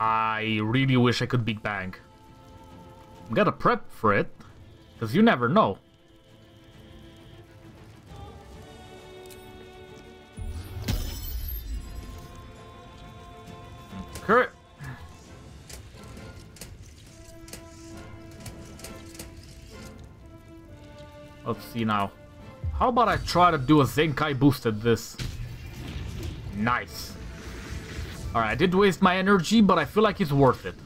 I really wish I could Big Bang. I'm gonna prep for it, because you never know. Okay. Let's see now. How about I try to do a Zenkai boost at this? Nice. Alright, I did waste my energy, but I feel like it's worth it.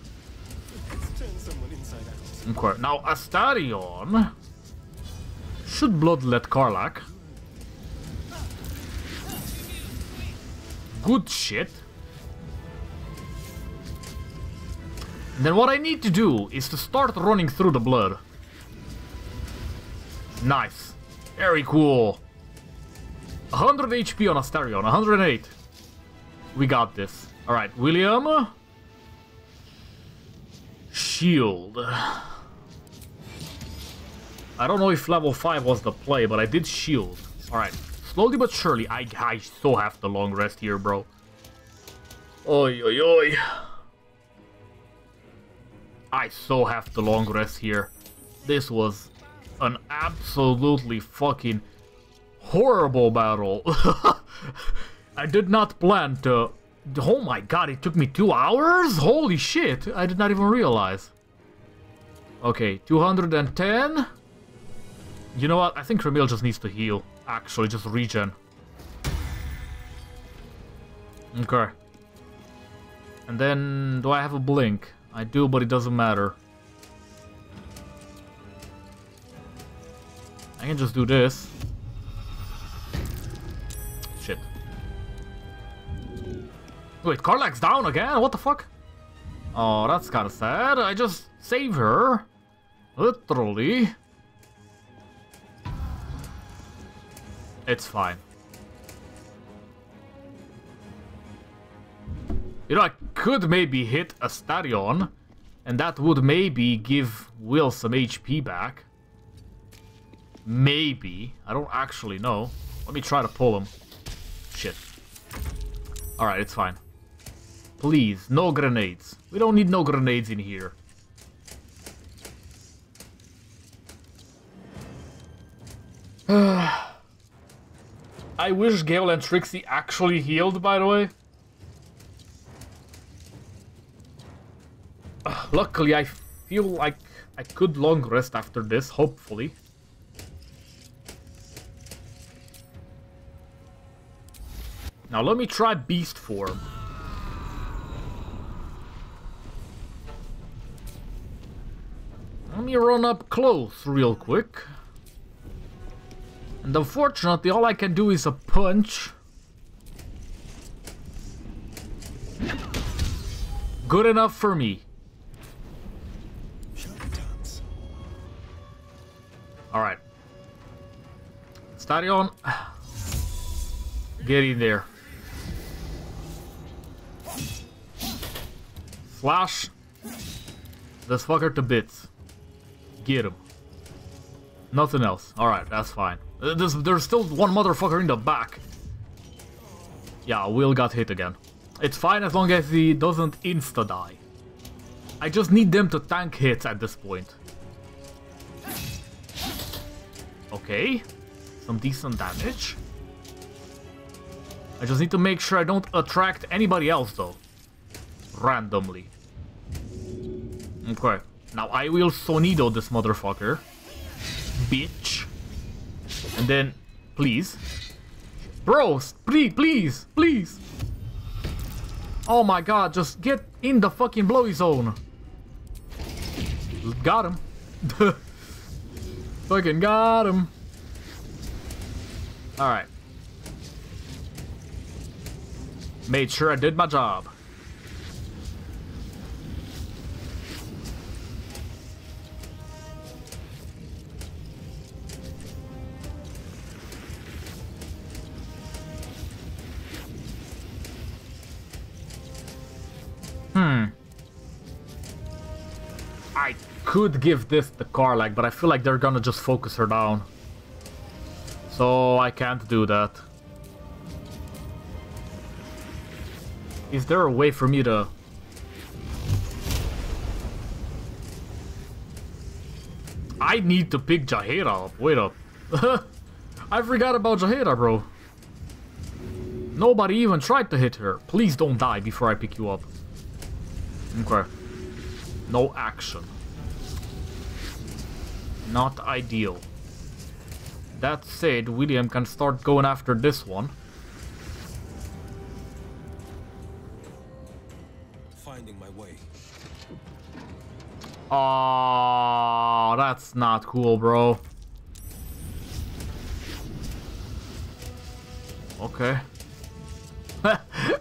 Okay, now Astarion should bloodlet Karlach. Good shit. And then what I need to do is to start running through the blood. Nice. Very cool. 100 HP on Astarion. 108. We got this. Alright, William. Shield. I don't know if level 5 was the play, but I did shield. Alright. Slowly but surely. I still have the long rest here, bro. Oi, oi, oi. I so have the long rest here. This was an absolutely fucking horrible battle. I did not plan to... Oh my god, it took me 2 hours? Holy shit, I did not even realize. Okay, 210. You know what, I think Cremiel just needs to heal. Actually, just regen. Okay. And then, do I have a blink? I do, but it doesn't matter. I can just do this. Shit. Wait, Karlach's down again? What the fuck? Oh, that's kinda sad. I just saved her. Literally. It's fine. You know, I could maybe hit Astarion, and that would maybe give Wyll some HP back. Maybe. I don't actually know. Let me try to pull him. Shit. Alright, it's fine. Please, no grenades. We don't need no grenades in here. I wish Gale and Trixie actually healed, by the way. Luckily, I feel like I could long rest after this, hopefully. Now let me try beast form. Let me run up close real quick. And unfortunately, all I can do is a punch. Good enough for me. Alright. Stadion. Get in there. Slash this fucker to bits. Get him. Nothing else. Alright, that's fine. There's still one motherfucker in the back. Yeah, Wyll got hit again. It's fine as long as he doesn't insta-die. I just need them to tank hits at this point. Okay. Some decent damage. I just need to make sure I don't attract anybody else, though. Randomly. Okay. Now I Wyll Sonido this motherfucker. Bitch. And then, please. Bros, please. Oh my god, just get in the fucking blowy zone. Got him. Fucking got him. Alright. Made sure I did my job. I could give this to Karlach, but I feel like they're gonna just focus her down. So I can't do that. Is there a way for me to... I need to pick Jaheira up. Wait up. I forgot about Jaheira, bro. Nobody even tried to hit her. Please don't die before I pick you up. Okay. No action. Not ideal. That said, William can start going after this one. Finding my way. Oh, that's not cool, bro. Okay.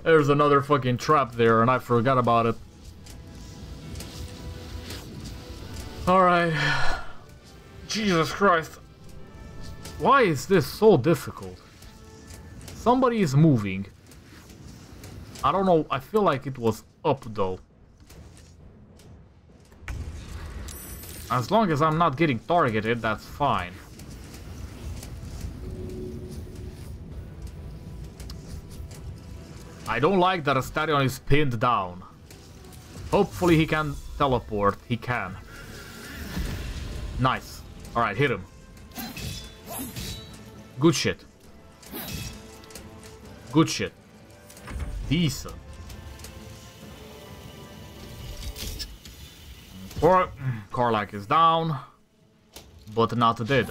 There's another fucking trap there, and I forgot about it. Alright. Jesus Christ. Why is this so difficult? Somebody is moving. I don't know. I feel like it was up, though. As long as I'm not getting targeted, that's fine. I don't like that Astarion is pinned down. Hopefully he can teleport. He can. Nice. Alright, hit him. Good shit. Good shit. Decent. Karlach is down. But not dead.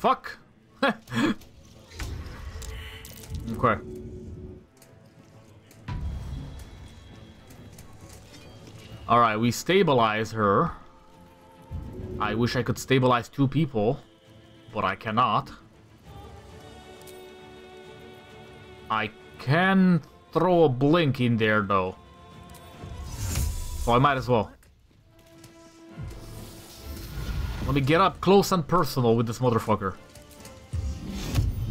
Fuck! Okay. Alright, we stabilize her. I wish I could stabilize two people, but I cannot. I can throw a blink in there, though. So I might as well. Let me get up close and personal with this motherfucker.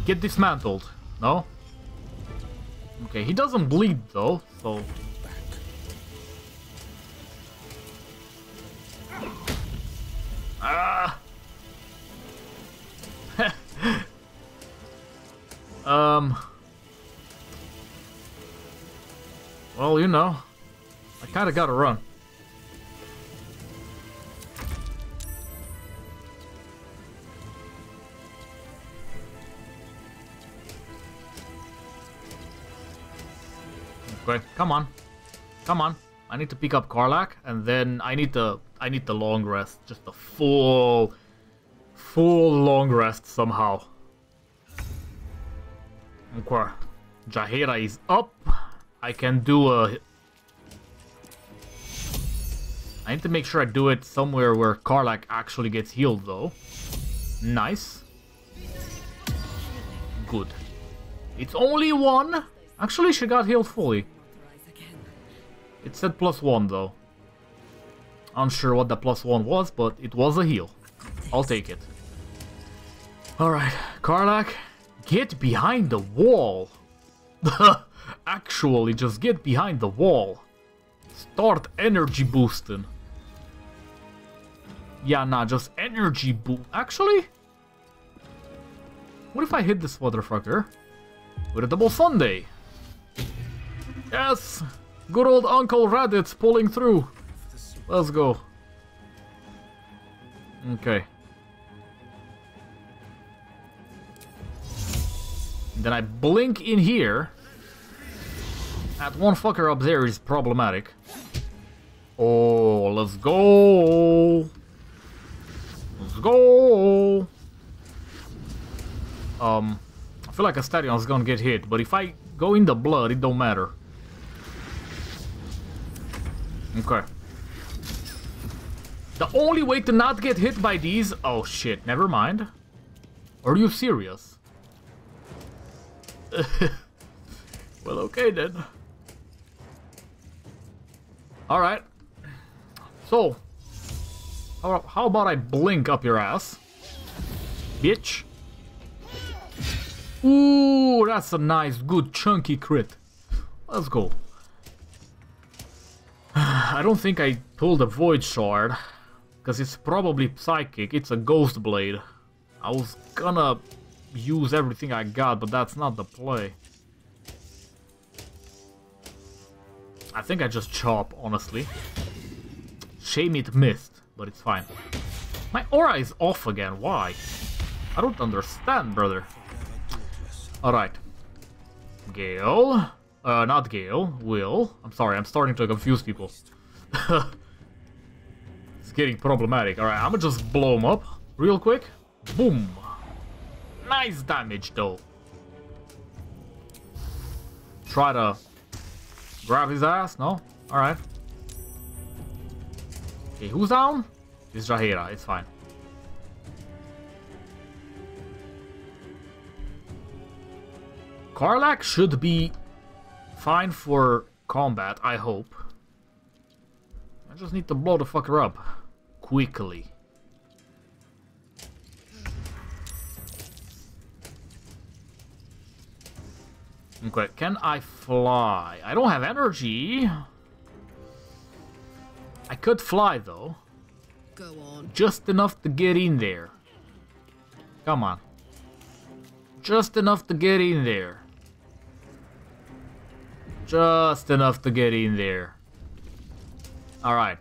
Get dismantled. No? Okay, he doesn't bleed, though, so... Ah! Well, you know, I kinda gotta run. Okay, come on. Come on. I need to pick up Karlach, and then I need the long rest. Just a full long rest somehow. Okay. Jaheira is up. I can do a... I need to make sure I do it somewhere where Karlach actually gets healed, though. Nice. Good. It's only one. Actually, she got healed fully. It said +1, though. Unsure what the +1 was, but it was a heal. I'll take it. Alright, Karlach, get behind the wall. Actually, just get behind the wall. Start energy boosting. Yeah, nah, just energy boost. Actually? What if I hit this motherfucker with a double sundae? Yes! Good old Uncle Raditz pulling through. Let's go. Okay. Then I blink in here. That one fucker up there is problematic. Oh, let's go. Let's go. I feel like Astarion's gonna get hit, but if I go in the blood, it don't matter. Okay. The only way to not get hit by these... Oh shit, never mind. Are you serious? Well, okay then. Alright. So. How about I blink up your ass? Bitch. Ooh, that's a nice, good, chunky crit. Let's go. I don't think I pulled a Void Shard, because it's probably Psychic, it's a Ghost Blade. I was gonna use everything I got, but that's not the play. I think I just chop, honestly. Shame it missed, but it's fine. My aura is off again, why? I don't understand, brother. Alright. Gale... not Gale, Wyll. I'm sorry, I'm starting to confuse people. It's getting problematic. Alright, I'm gonna just blow him up real quick. Boom! Nice damage, though. Try to grab his ass, no? Alright. Okay, who's down? It's Jaheira, it's fine. Karlach should be... fine for combat, I hope. I just need to blow the fucker up. Quickly. Okay, can I fly? I don't have energy. I could fly, though. Go on. Just enough to get in there. Come on. Just enough to get in there. Just enough to get in there. Alright.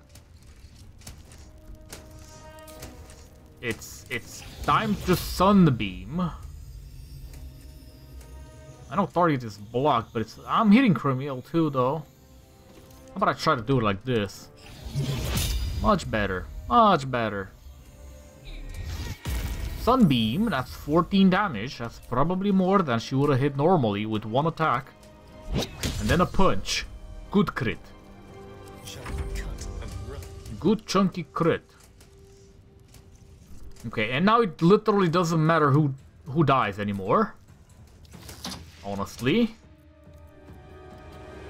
It's time to sunbeam. I know target is blocked, but it's... I'm hitting Cremiel too, though. How about I try to do it like this? Much better. Much better. Sunbeam, that's 14 damage. That's probably more than she would have hit normally with one attack. And then a punch. Good crit. Good chunky crit. Okay, and now it literally doesn't matter who dies anymore. Honestly.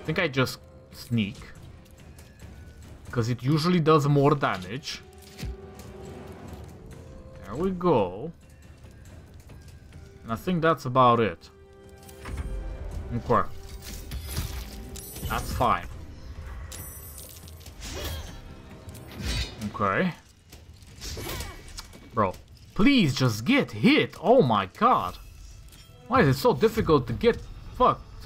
I think I just sneak. Because it usually does more damage. There we go. And I think that's about it. Okay. That's fine. Okay. Bro, please just get hit. Oh my god. Why is it so difficult to get fucked?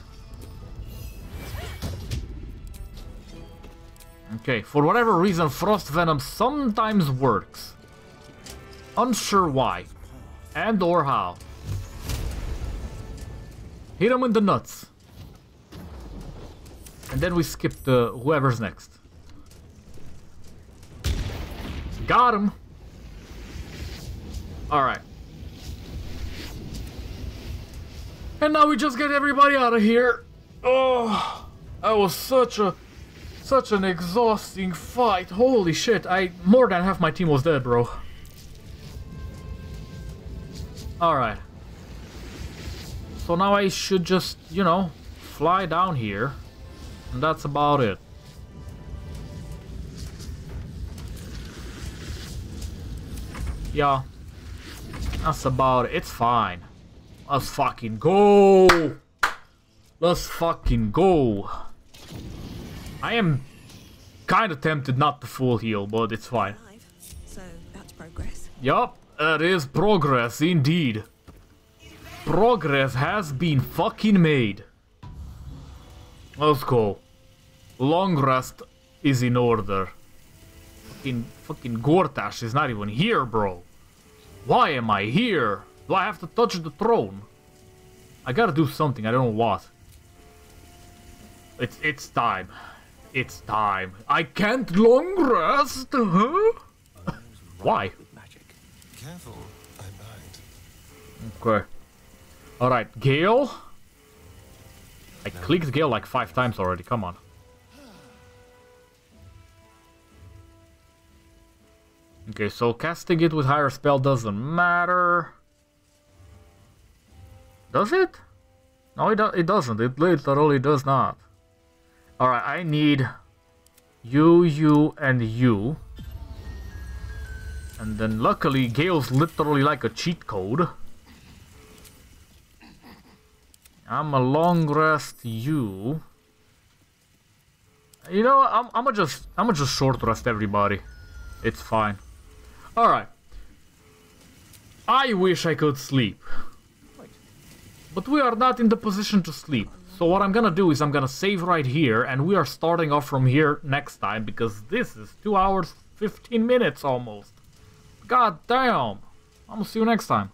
Okay, for whatever reason, Frost Venom sometimes works. Unsure why. And or how. Hit him in the nuts. And then we skip the whoever's next. Got him. Alright. And now we just get everybody out of here. Oh, that was such an exhausting fight. Holy shit, more than half my team was dead, bro. Alright. So now I should just, you know, fly down here. And that's about it. Yeah. That's about it. It's fine. Let's fucking go. Let's fucking go. I am kind of tempted not to full heal, but it's fine. So that's progress. Yup, that is progress indeed. Progress has been fucking made. Let's go. Long rest is in order. Fucking Gortash is not even here, bro. Why am I here? Do I have to touch the throne? I gotta do something, I don't know what. It's time. It's time. I can't long rest, huh? Why? Careful, I might. Okay. Alright, Gale. I clicked Gale like 5 times already, come on. Okay, so casting it with higher spell doesn't matter. Does it? No, it doesn't. It literally does not. Alright, I need you, you, and you. And then luckily, Gale's literally like a cheat code. I'm a long rest you. You know, I'ma just short rest everybody. It's fine. Alright. I wish I could sleep. But we are not in the position to sleep. So what I'm gonna do is I'm gonna save right here. And we are starting off from here next time. Because this is 2 hours 15 minutes almost. God damn. I'm gonna see you next time.